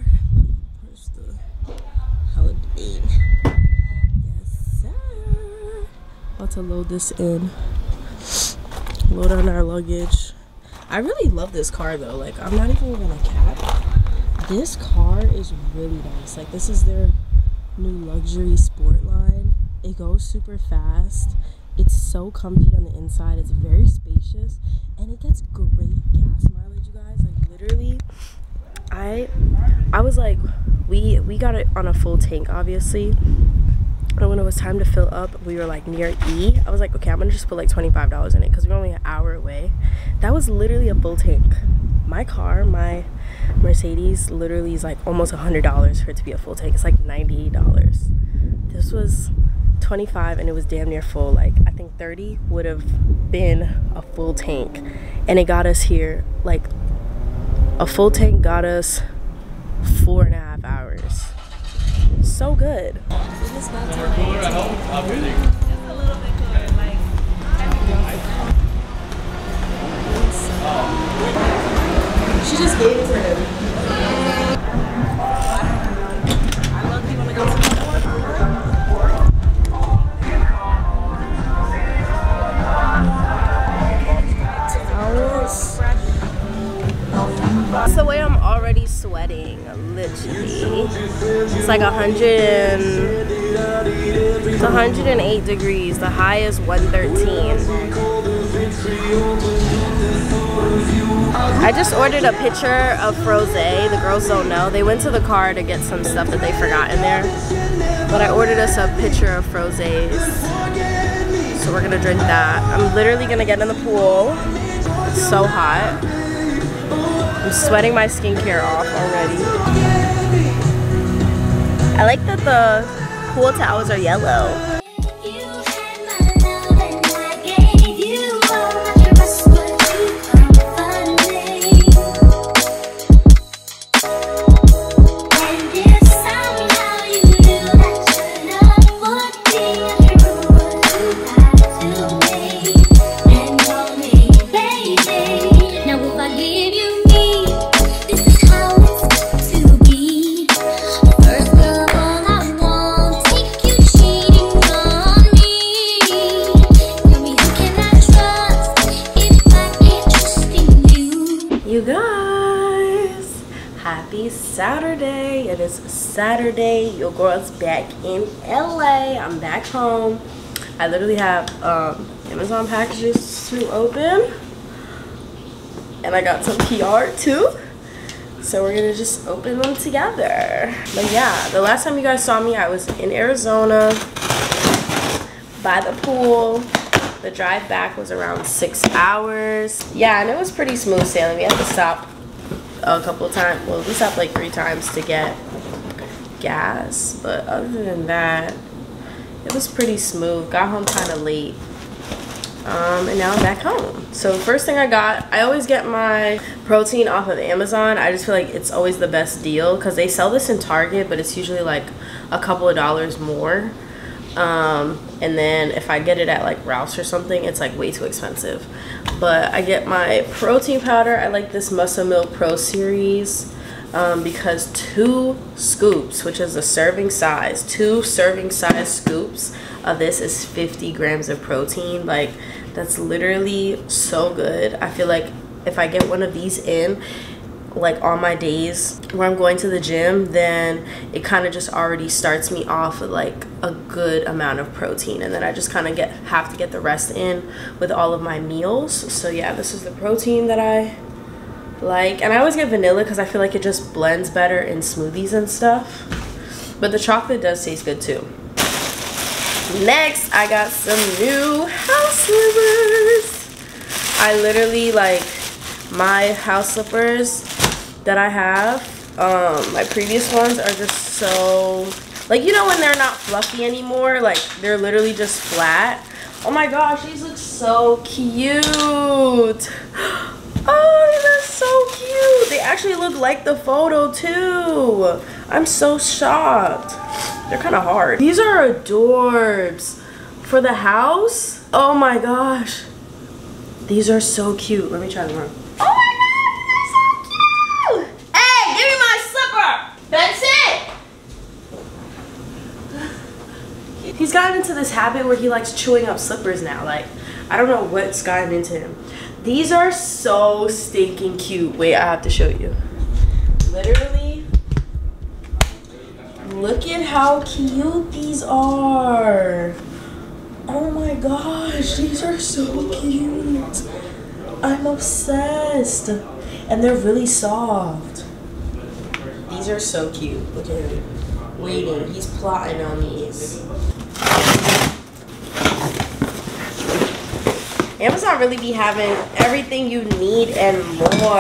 Where's the holiday? Yes, sir. About to load this in. Load on our luggage. I really love this car though, like I'm not even gonna cap. This car is really nice. Like this is their new luxury sport line. It goes super fast. It's so comfy on the inside. It's very spacious and it gets great gas mileage, you guys. Like literally, I I was like, we we got it on a full tank obviously. And when it was time to fill up, we were like near E. I was like, okay, I'm gonna just put like twenty-five dollars in it because we're only an hour away. That was literally a full tank. My car, my Mercedes, literally is like almost one hundred dollars for it to be a full tank. It's like ninety-eight dollars. This was twenty-five and it was damn near full. Like I think thirty would have been a full tank. And it got us here, like a full tank got us four and a half hours. So good. It's not too late. Just a little bit cooler, like everything. She just gave it to him. I love you. Want to go to the That's the way I'm already sweating, literally. It's like one hundred and it's one hundred eight degrees. The high is one thirteen. I just ordered a pitcher of rosé. The girls don't know. They went to the car to get some stuff that they forgot in there. But I ordered us a pitcher of rosés. So we're gonna drink that. I'm literally gonna get in the pool. It's so hot. I'm sweating my skincare off already. I like that the pool towels are yellow. Saturday. It is Saturday. Your girl's back in L A. I'm back home. I literally have um, Amazon packages to open. And I got some P R too. So we're going to just open them together. But yeah, the last time you guys saw me, I was in Arizona by the pool. The drive back was around six hours. Yeah, and it was pretty smooth sailing. We had to stop a couple of times. Well, we stopped like three times to get gas, but other than that it was pretty smooth. Got home kind of late, um and now I'm back home. So first thing I got, I always get my protein off of Amazon. I just feel like it's always the best deal because they sell this in Target, but it's usually like a couple of dollars more, um and then if I get it at like Ralph's or something, it's like way too expensive. But I get my protein powder. I like this Muscle Milk Pro Series, um, because two scoops, which is a serving size, two serving size scoops of this is fifty grams of protein. Like that's literally so good. I feel like if I get one of these in like on my days where I'm going to the gym, then it kind of just already starts me off with like a good amount of protein, and then I just kind of get have to get the rest in with all of my meals. So yeah, this is the protein that I like, and I always get vanilla because I feel like it just blends better in smoothies and stuff, but the chocolate does taste good too. Next, I got some new house slippers. I literally, like, my house slippers that I have, um, my previous ones are just so, like, you know when they're not fluffy anymore? Like, they're literally just flat. Oh my gosh, these look so cute. Oh, that's so cute. They actually look like the photo too. I'm so shocked. They're kind of hard. These are adorbs for the house. Oh my gosh, these are so cute. Let me try them on. Oh my god, these are so cute. Hey, give me my slipper. That's it. He's gotten into this habit where he likes chewing up slippers now. Like, I don't know what's gotten into him. These are so stinking cute. Wait, I have to show you. Literally, look at how cute these are. Oh my gosh, these are so cute. I'm obsessed. And they're really soft. These are so cute. Look at him waiting. He's plotting on these. Amazon really be having everything you need and more.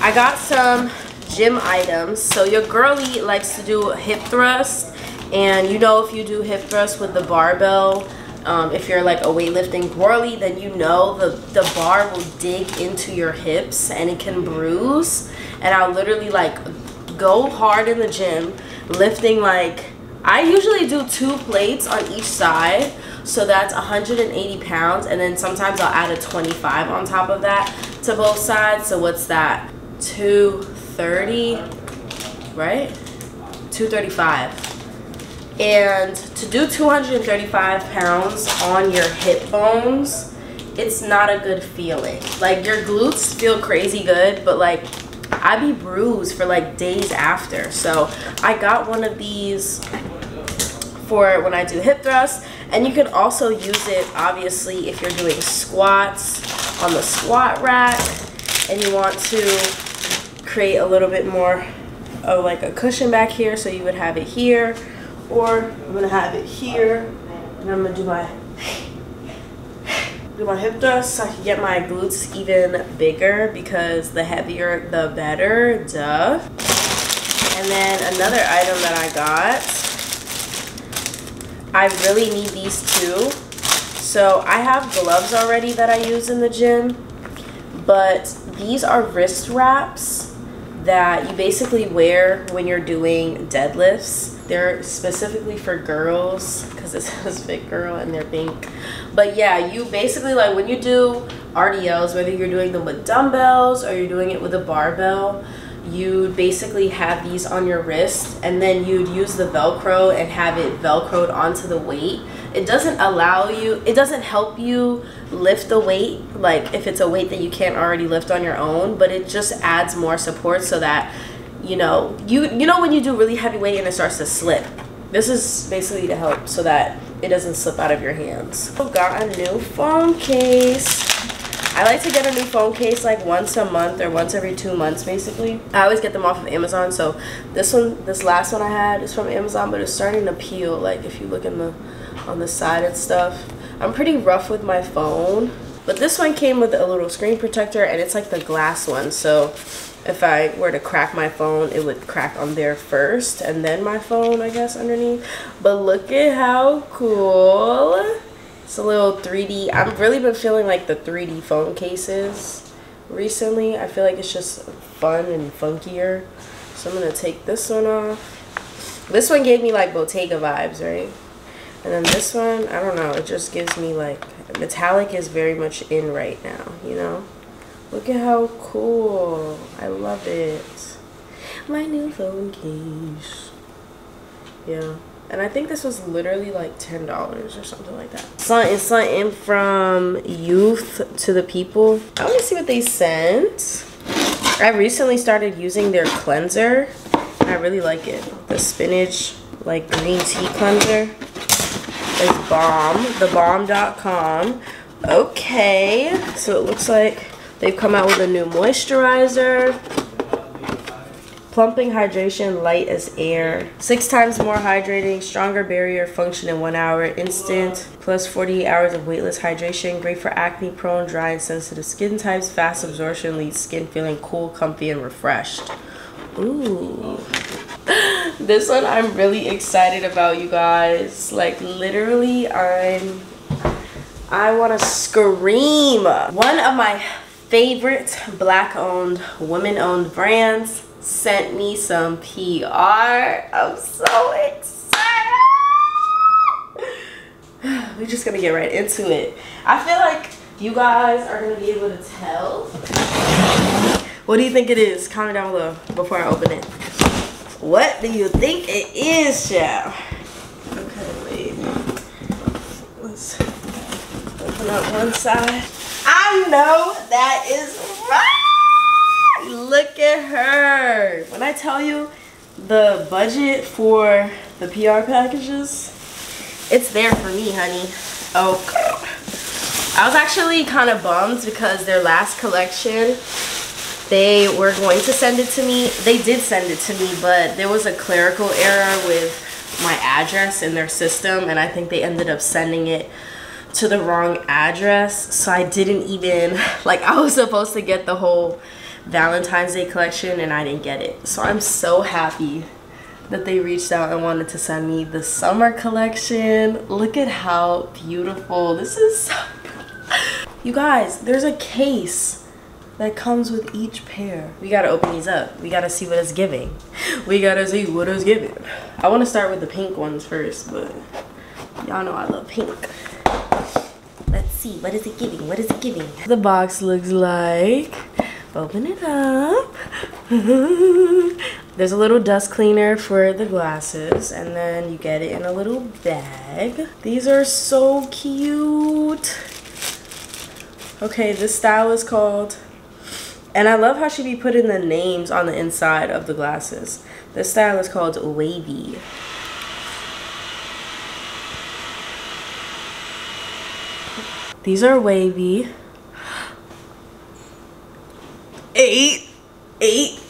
I got some gym items. So your girly likes to do hip thrust. And you know if you do hip thrust with the barbell, um, if you're like a weightlifting girly, then you know the, the bar will dig into your hips and it can bruise. And I'll literally like go hard in the gym, lifting like, I usually do two plates on each side. So that's one hundred eighty pounds, and then sometimes I'll add a twenty-five on top of that to both sides. So what's that? two thirty, right? two thirty-five. And to do two hundred thirty-five pounds on your hip bones, it's not a good feeling. Like, your glutes feel crazy good, but like I be bruised for like days after. So I got one of these for when I do hip thrusts. And you can also use it, obviously, if you're doing squats on the squat rack and you want to create a little bit more of like a cushion back here. So you would have it here, or I'm gonna have it here, and I'm gonna do my do my hip thrust so I can get my glutes even bigger, because the heavier the better, duh. And then another item that I got, I really need these too. So I have gloves already that I use in the gym, but these are wrist wraps that you basically wear when you're doing deadlifts. They're specifically for girls because it says big girl and they're pink. But yeah, you basically, like, when you do R D Ls, whether you're doing them with dumbbells or you're doing it with a barbell, you'd basically have these on your wrist, and then you'd use the Velcro and have it Velcroed onto the weight. It doesn't allow you, it doesn't help you lift the weight, like if it's a weight that you can't already lift on your own, but it just adds more support so that, you know, you, you know when you do really heavy weight and it starts to slip. This is basically to help so that it doesn't slip out of your hands. I've got a new phone case. I like to get a new phone case like once a month or once every two months basically. I always get them off of Amazon, so this one, this last one I had is from Amazon, but it's starting to peel, like if you look in the, on the side and stuff. I'm pretty rough with my phone, but this one came with a little screen protector and it's like the glass one, so if I were to crack my phone, it would crack on there first and then my phone, I guess, underneath. But look at how cool. It's a little three D. I've really been feeling like the three D phone cases recently. I feel like it's just fun and funkier. So I'm going to take this one off. This one gave me like Bottega vibes, right? And then this one, I don't know. It just gives me like, metallic is very much in right now, you know? Look at how cool. I love it. My new phone case. Yeah. And I think this was literally like ten dollars or something like that. Something, something from Youth to the People. I want to see what they sent. I recently started using their cleanser. I really like it. The spinach, like, green tea cleanser. It's bomb. The bomb dot com. Okay. So it looks like they've come out with a new moisturizer. Plumping hydration, light as air. Six times more hydrating, stronger barrier function in one hour, instant. Plus forty-eight hours of weightless hydration, great for acne prone, dry, and sensitive skin types. Fast absorption leaves skin feeling cool, comfy, and refreshed. Ooh. This one I'm really excited about, you guys. Like, literally, I'm... I want to scream. One of my favorite black-owned, women-owned brands sent me some P R. I'm so excited. We're just gonna get right into it. I feel like you guys are gonna be able to tell. What do you think it is? Comment down below before I open it. What do you think it is, y'all? Okay, wait. Let's open up one side. I know that is right. Look at her. When I tell you the budget for the P R packages, it's there for me, honey. Oh, girl. I was actually kind of bummed because their last collection, they were going to send it to me. They did send it to me, but there was a clerical error with my address in their system, and I think they ended up sending it to the wrong address. So I didn't even, like, I was supposed to get the whole Valentine's Day collection and I didn't get it. So I'm so happy that they reached out and wanted to send me the summer collection. Look at how beautiful this is. So you guys, there's a case that comes with each pair. We gotta open these up. We gotta see what it's giving. We gotta see what it's giving. I want to start with the pink ones first, but y'all know I love pink. Let's see, what is it giving? What is it giving? The box looks like... Open it up. There's a little dust cleaner for the glasses, and then you get it in a little bag. These are so cute. Okay, this style is called, and I love how she be putting the names on the inside of the glasses. This style is called Wavy. These are wavy. Eight, eight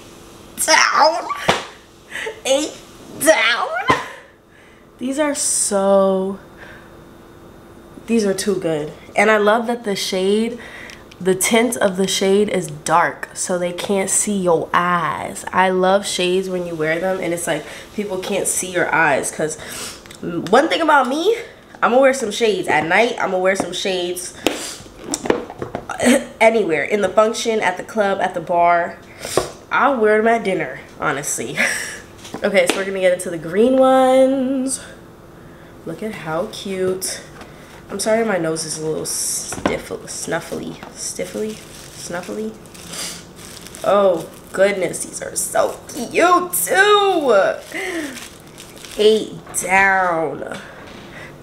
down, eight down. These are so, these are too good. And I love that the shade, the tint of the shade is dark, so they can't see your eyes. I love shades when you wear them and it's like people can't see your eyes, because one thing about me, I'm gonna wear some shades at night, I'm gonna wear some shades anywhere, in the function, at the club, at the bar. I'll wear them at dinner, honestly. Okay, so we're gonna get into the green ones. Look at how cute. I'm sorry my nose is a little stiff, snuffly, stiffly, snuffly. Oh goodness, these are so cute too. Eight down.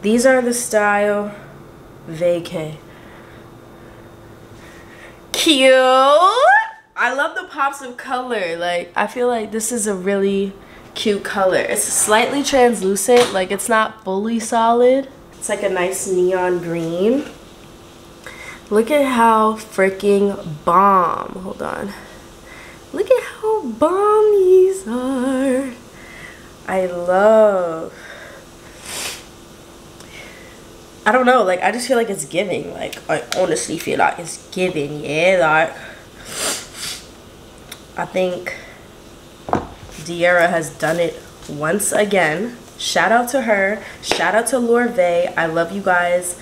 These are the style vacay. Cute. I love the pops of color. Like, I feel like this is a really cute color. It's slightly translucent, like it's not fully solid. It's like a nice neon green. Look at how freaking bomb. Hold on. Look at how bomb these are. I love. I don't know, like, I just feel like it's giving. Like, I honestly feel like it's giving, yeah? Like, I think Deara has done it once again. Shout out to her. Shout out to LorVae. I love you guys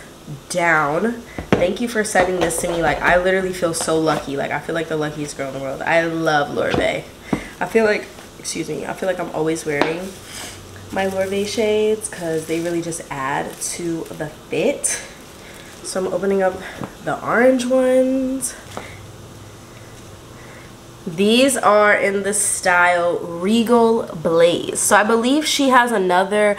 down. Thank you for sending this to me. Like, I literally feel so lucky. Like, I feel like the luckiest girl in the world. I love LorVae. I feel like, excuse me, I feel like I'm always wearing my LorVae shades because they really just add to the fit. So I'm opening up the orange ones. These are in the style Regal Blaze. So I believe she has another.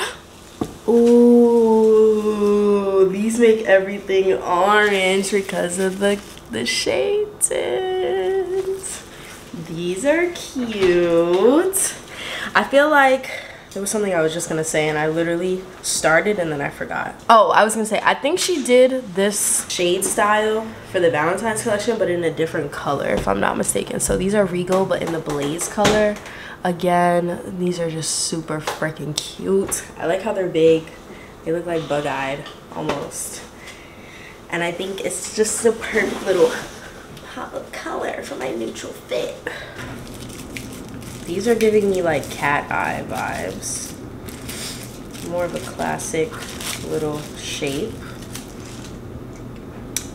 Ooh, these make everything orange because of the, the shade tint. These are cute. I feel like there was something I was just gonna say and I literally started and then I forgot. Oh, I was gonna say, I think she did this shade style for the Valentine's collection, but in a different color, if I'm not mistaken. So these are Regal, but in the Blaze color. Again, these are just super freaking cute. I like how they're big. They look like bug-eyed almost. And I think it's just a perfect little pop of color for my neutral fit. These are giving me like cat eye vibes. More of a classic little shape.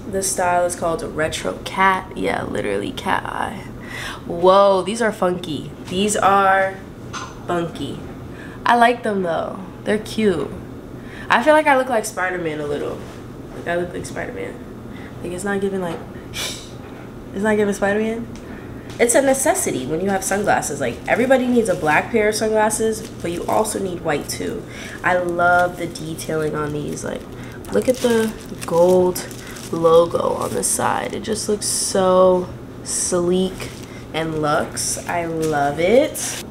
This style is called a retro cat. Yeah, literally cat eye. Whoa, these are funky. These are funky. I like them though. They're cute. I feel like I look like Spider-Man a little. Like I look like Spider-Man. Like it's not giving like, it's not giving Spider-Man. It's a necessity when you have sunglasses. Like everybody needs a black pair of sunglasses, but you also need white too. I love the detailing on these. Like look at the gold logo on the side. It just looks so sleek and luxe. I love it.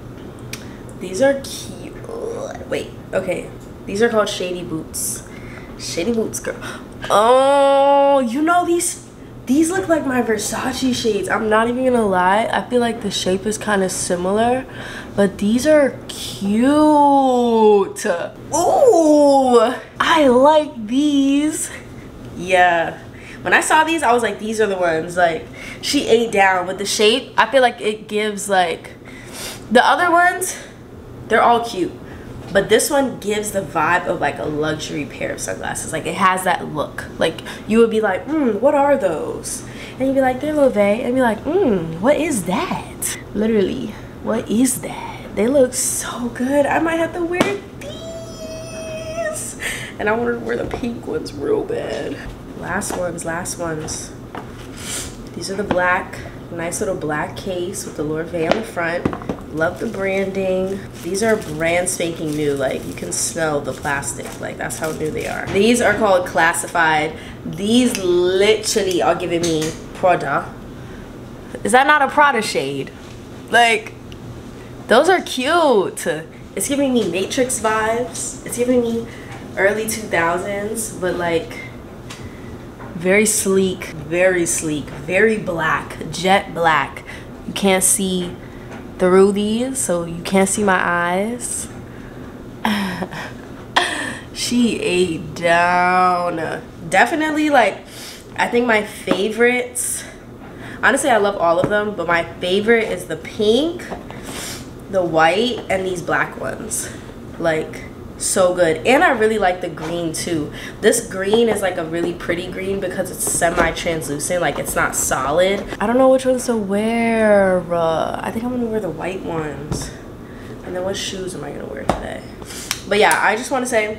These are cute. Wait, okay. These are called shady boots. Shady boots, girl. Oh, you know these these look like my Versace shades. I'm not even gonna lie. I feel like the shape is kind of similar, but these are cute. Ooh, I like these. Yeah. When I saw these, I was like, these are the ones. Like, she ate down with the shape. I feel like it gives, like, the other ones, they're all cute. But this one gives the vibe of, like, a luxury pair of sunglasses. Like, it has that look. Like, you would be like, mm, what are those? And you'd be like, they're LorVae. And be like, mm, what is that? Literally, what is that? They look so good. I might have to wear these. And I want to wear the pink ones real bad. Last ones, last ones. These are the black, nice little black case with the LorVae on the front. Love the branding. These are brand spanking new. Like you can smell the plastic. Like that's how new they are. These are called classified. These literally are giving me Prada. Is that not a Prada shade? Like those are cute. It's giving me Matrix vibes. It's giving me early two thousands, but like very sleek, very sleek, very black, jet black. You can't see through these, so you can't see my eyes. She ate down. Definitely, like, I think my favorites, honestly, I love all of them, but my favorite is the pink, the white, and these black ones. Like, so good. And I really like the green too. This green is like a really pretty green because it's semi-translucent, like it's not solid. I don't know which ones to wear. uh, I think I'm gonna wear the white ones. And then what shoes am I gonna wear today? But yeah, I just want to say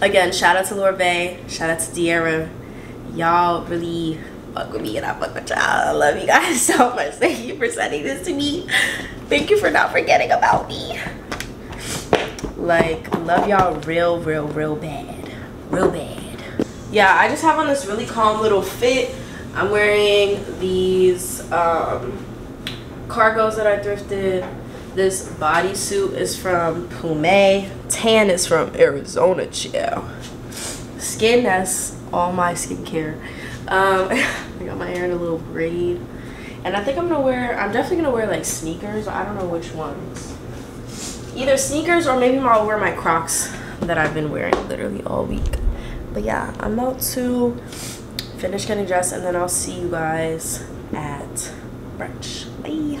again, shout out to LorVae, shout out to De'Ara. Y'all really fuck with me and I fuck with y'all. I love you guys so much. Thank you for sending this to me. Thank you for not forgetting about me. Like, love y'all real, real, real bad. Real bad. Yeah, I just have on this really calm little fit. I'm wearing these um, cargos that I thrifted. This bodysuit is from Puma. Tan is from Arizona Chill Skin. That's all my skincare. Um, I got my hair in a little braid. And I think I'm going to wear, I'm definitely going to wear, like, sneakers. I don't know which ones. Either sneakers or maybe I'll wear my Crocs that I've been wearing literally all week. But yeah, I'm about to finish getting dressed and then I'll see you guys at brunch. Bye. You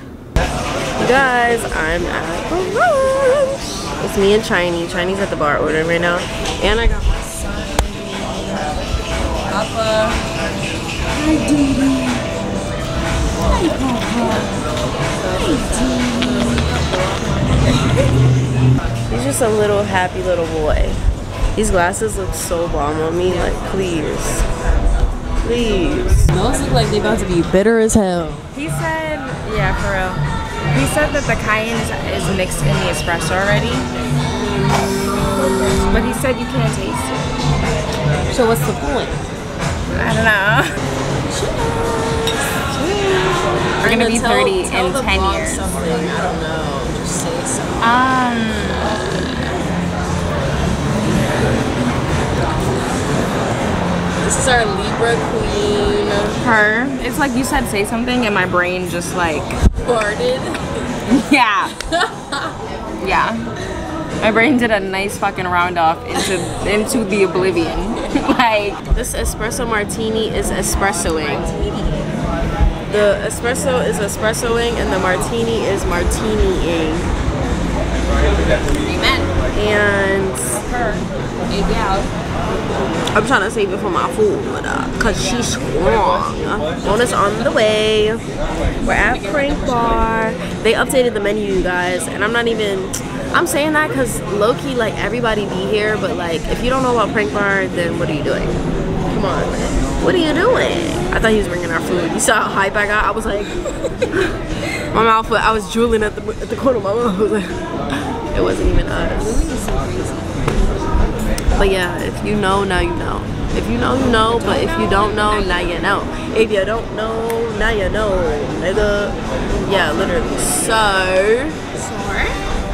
guys, I'm at brunch. It's me and Chinese. Chinese at the bar ordering right now. And I got my son. Papa. Hi, Didi. Hi, Papa. Hi, Didi. He's just a little happy little boy. These glasses look so bomb on me. Like, please. Please. Those look like they're about to be bitter as hell. He said, yeah, for real. He said that the cayenne is mixed in the espresso already. But he said you can't taste it. So what's the point? I don't know. Cheers. We're going to be tell, thirty tell in ten years. Something. I don't know. Um, This is our Libra queen. Her. It's like you said, say something, and my brain just like farted. Yeah. Yeah. My brain did a nice fucking round off into into the oblivion. Like this espresso martini is espressoing. The espresso is espressoing, and the martini is martiniing. Amen. And her. I'm trying to save it for my food because she's strong. Bonus on the way. We're at Prank Bar. They updated the menu, you guys, and I'm not even I'm saying that because low-key like everybody be here, but like if you don't know about Prank Bar, then what are you doing? Come on, what are you doing? I thought he was bringing our food. You saw how hype I got? I was like my mouth, I was drooling at the, at the corner of my mouth. I was like it wasn't even us. But yeah, if you know, now you know. If you know, you know. But if you don't know, now you know. If you don't know, now you know, nigga. Yeah, literally. So,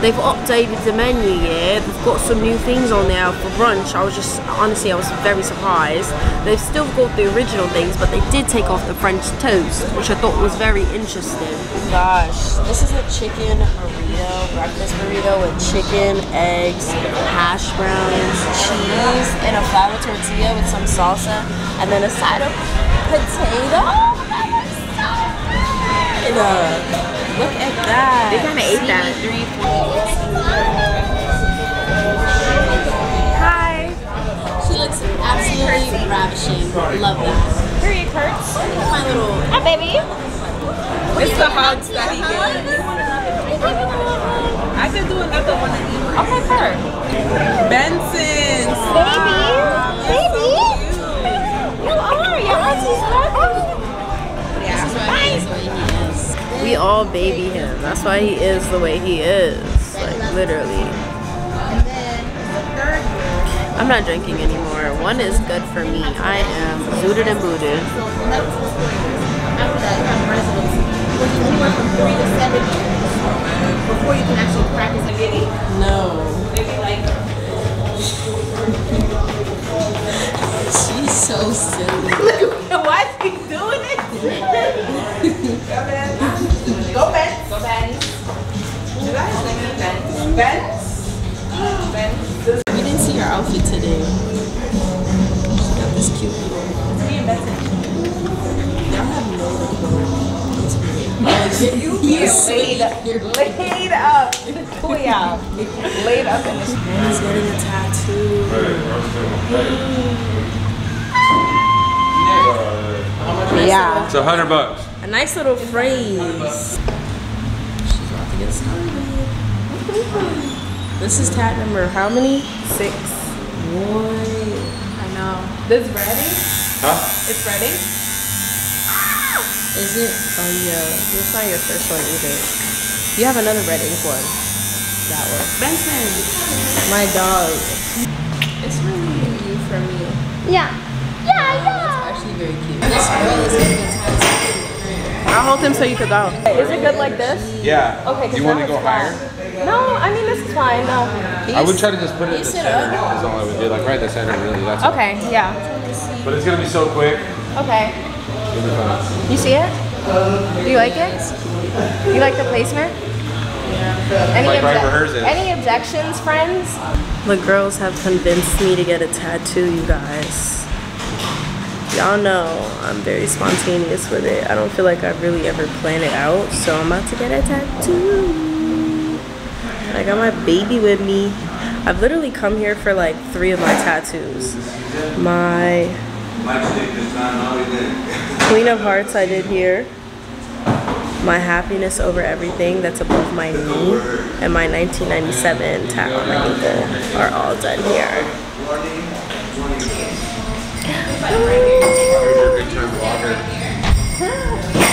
they've updated the menu, yeah. They've got some new things on there for brunch. I was just, honestly, I was very surprised. They've still got the original things, but they did take off the French toast, which I thought was very interesting. Gosh, this is a chicken burrito, breakfast burrito with chicken, eggs, hash browns, cheese, and a flour tortilla with some salsa, and then a side of potato. Oh my God, so good! Look at that. They kind of ate that. Hi. She looks absolutely ravishing. Love that. Here you Kurtz. My little. Hi, baby. It's the hugs that he gave. I could do another one to eat. Okay, Kurt. Benson's. Baby. Baby. You are. Your auntie's hungry. Yeah. Bye. We all baby him. That's why he is the way he is. Like, literally. I'm not drinking anymore. One is good for me. I am zooted and booted. After that, you have residence. Anywhere from three to seven years before you can actually practice a giddy. No. Maybe like. She's so silly. Look, why is he doing it? Go Ben. Go Ben. Should I have taken Ben? Ben? Ben? We didn't see your outfit today. She got this cute little. It's me and Benson. Y'all have no clue. It's weird. You laid up. You're laid up. Booyah. You're laid up in this. He's getting a tattoo. Hey, yeah. It's a hundred bucks. A nice little phrase. She's about to get started. This is tat number how many? Six. What? I know. This ready? Huh? It's ready? Is it? Oh yeah. It's not your first one either. You have another red ink one. That one. Benson. My dog. It's really new for me. Yeah. Yeah, yeah. It's actually very cute. This girl is getting a tattoo. I'll hold him so you can go. Is it good like this? Yeah. Okay. Do you want to go higher? No, I mean this is fine. No. I would try to just put it at the center. That's all I would do. Like right at the center, really. That's okay. It. Yeah. But it's gonna be so quick. Okay. You see it? Do you like it? You like the placement? Yeah. Any, like right where hers is. Any objections, friends? The girls have convinced me to get a tattoo, you guys. Y'all know I'm very spontaneous with it. I don't feel like I've really ever planned it out, so I'm about to get a tattoo. And I got my baby with me. I've literally come here for like three of my tattoos. My Queen of Hearts I did here. My Happiness Over Everything that's above my knee. And my nineteen ninety-seven tap on my ankle are all done here.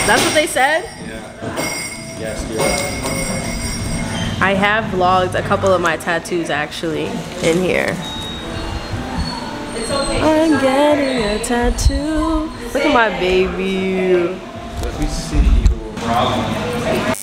That's what they said? Yeah. Yes, you are. I have vlogged a couple of my tattoos actually in here. It's okay. I'm getting a tattoo. Look at my baby. Let me see your problem.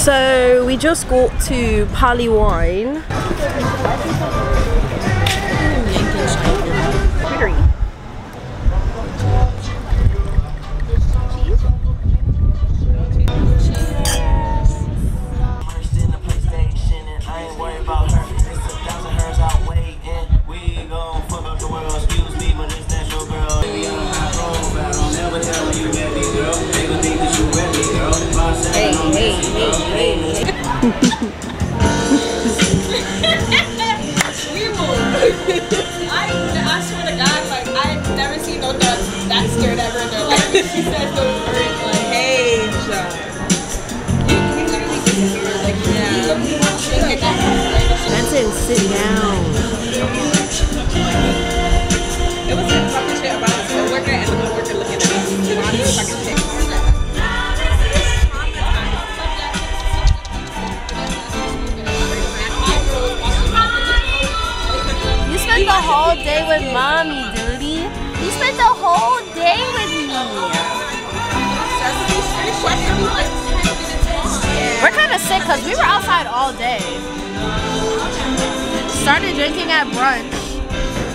So we just walked to Pali Wine. Because we were outside all day. Started drinking at brunch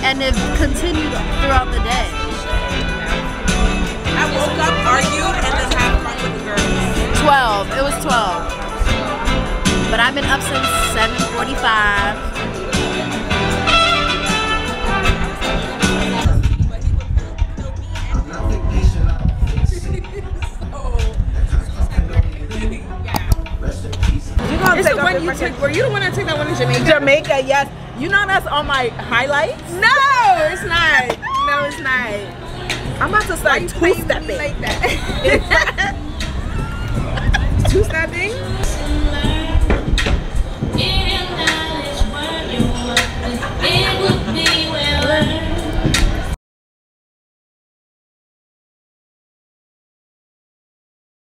and it continued throughout the day. I woke up, argued, and just had fun with the girls. twelve. It was twelve. But I've been up since seven forty-five. It's the one you took. Were you the one that took that one in Jamaica? Jamaica, yes. You know that's on my highlights? No, it's not. No, it's not. I'm about to start two-stepping like that.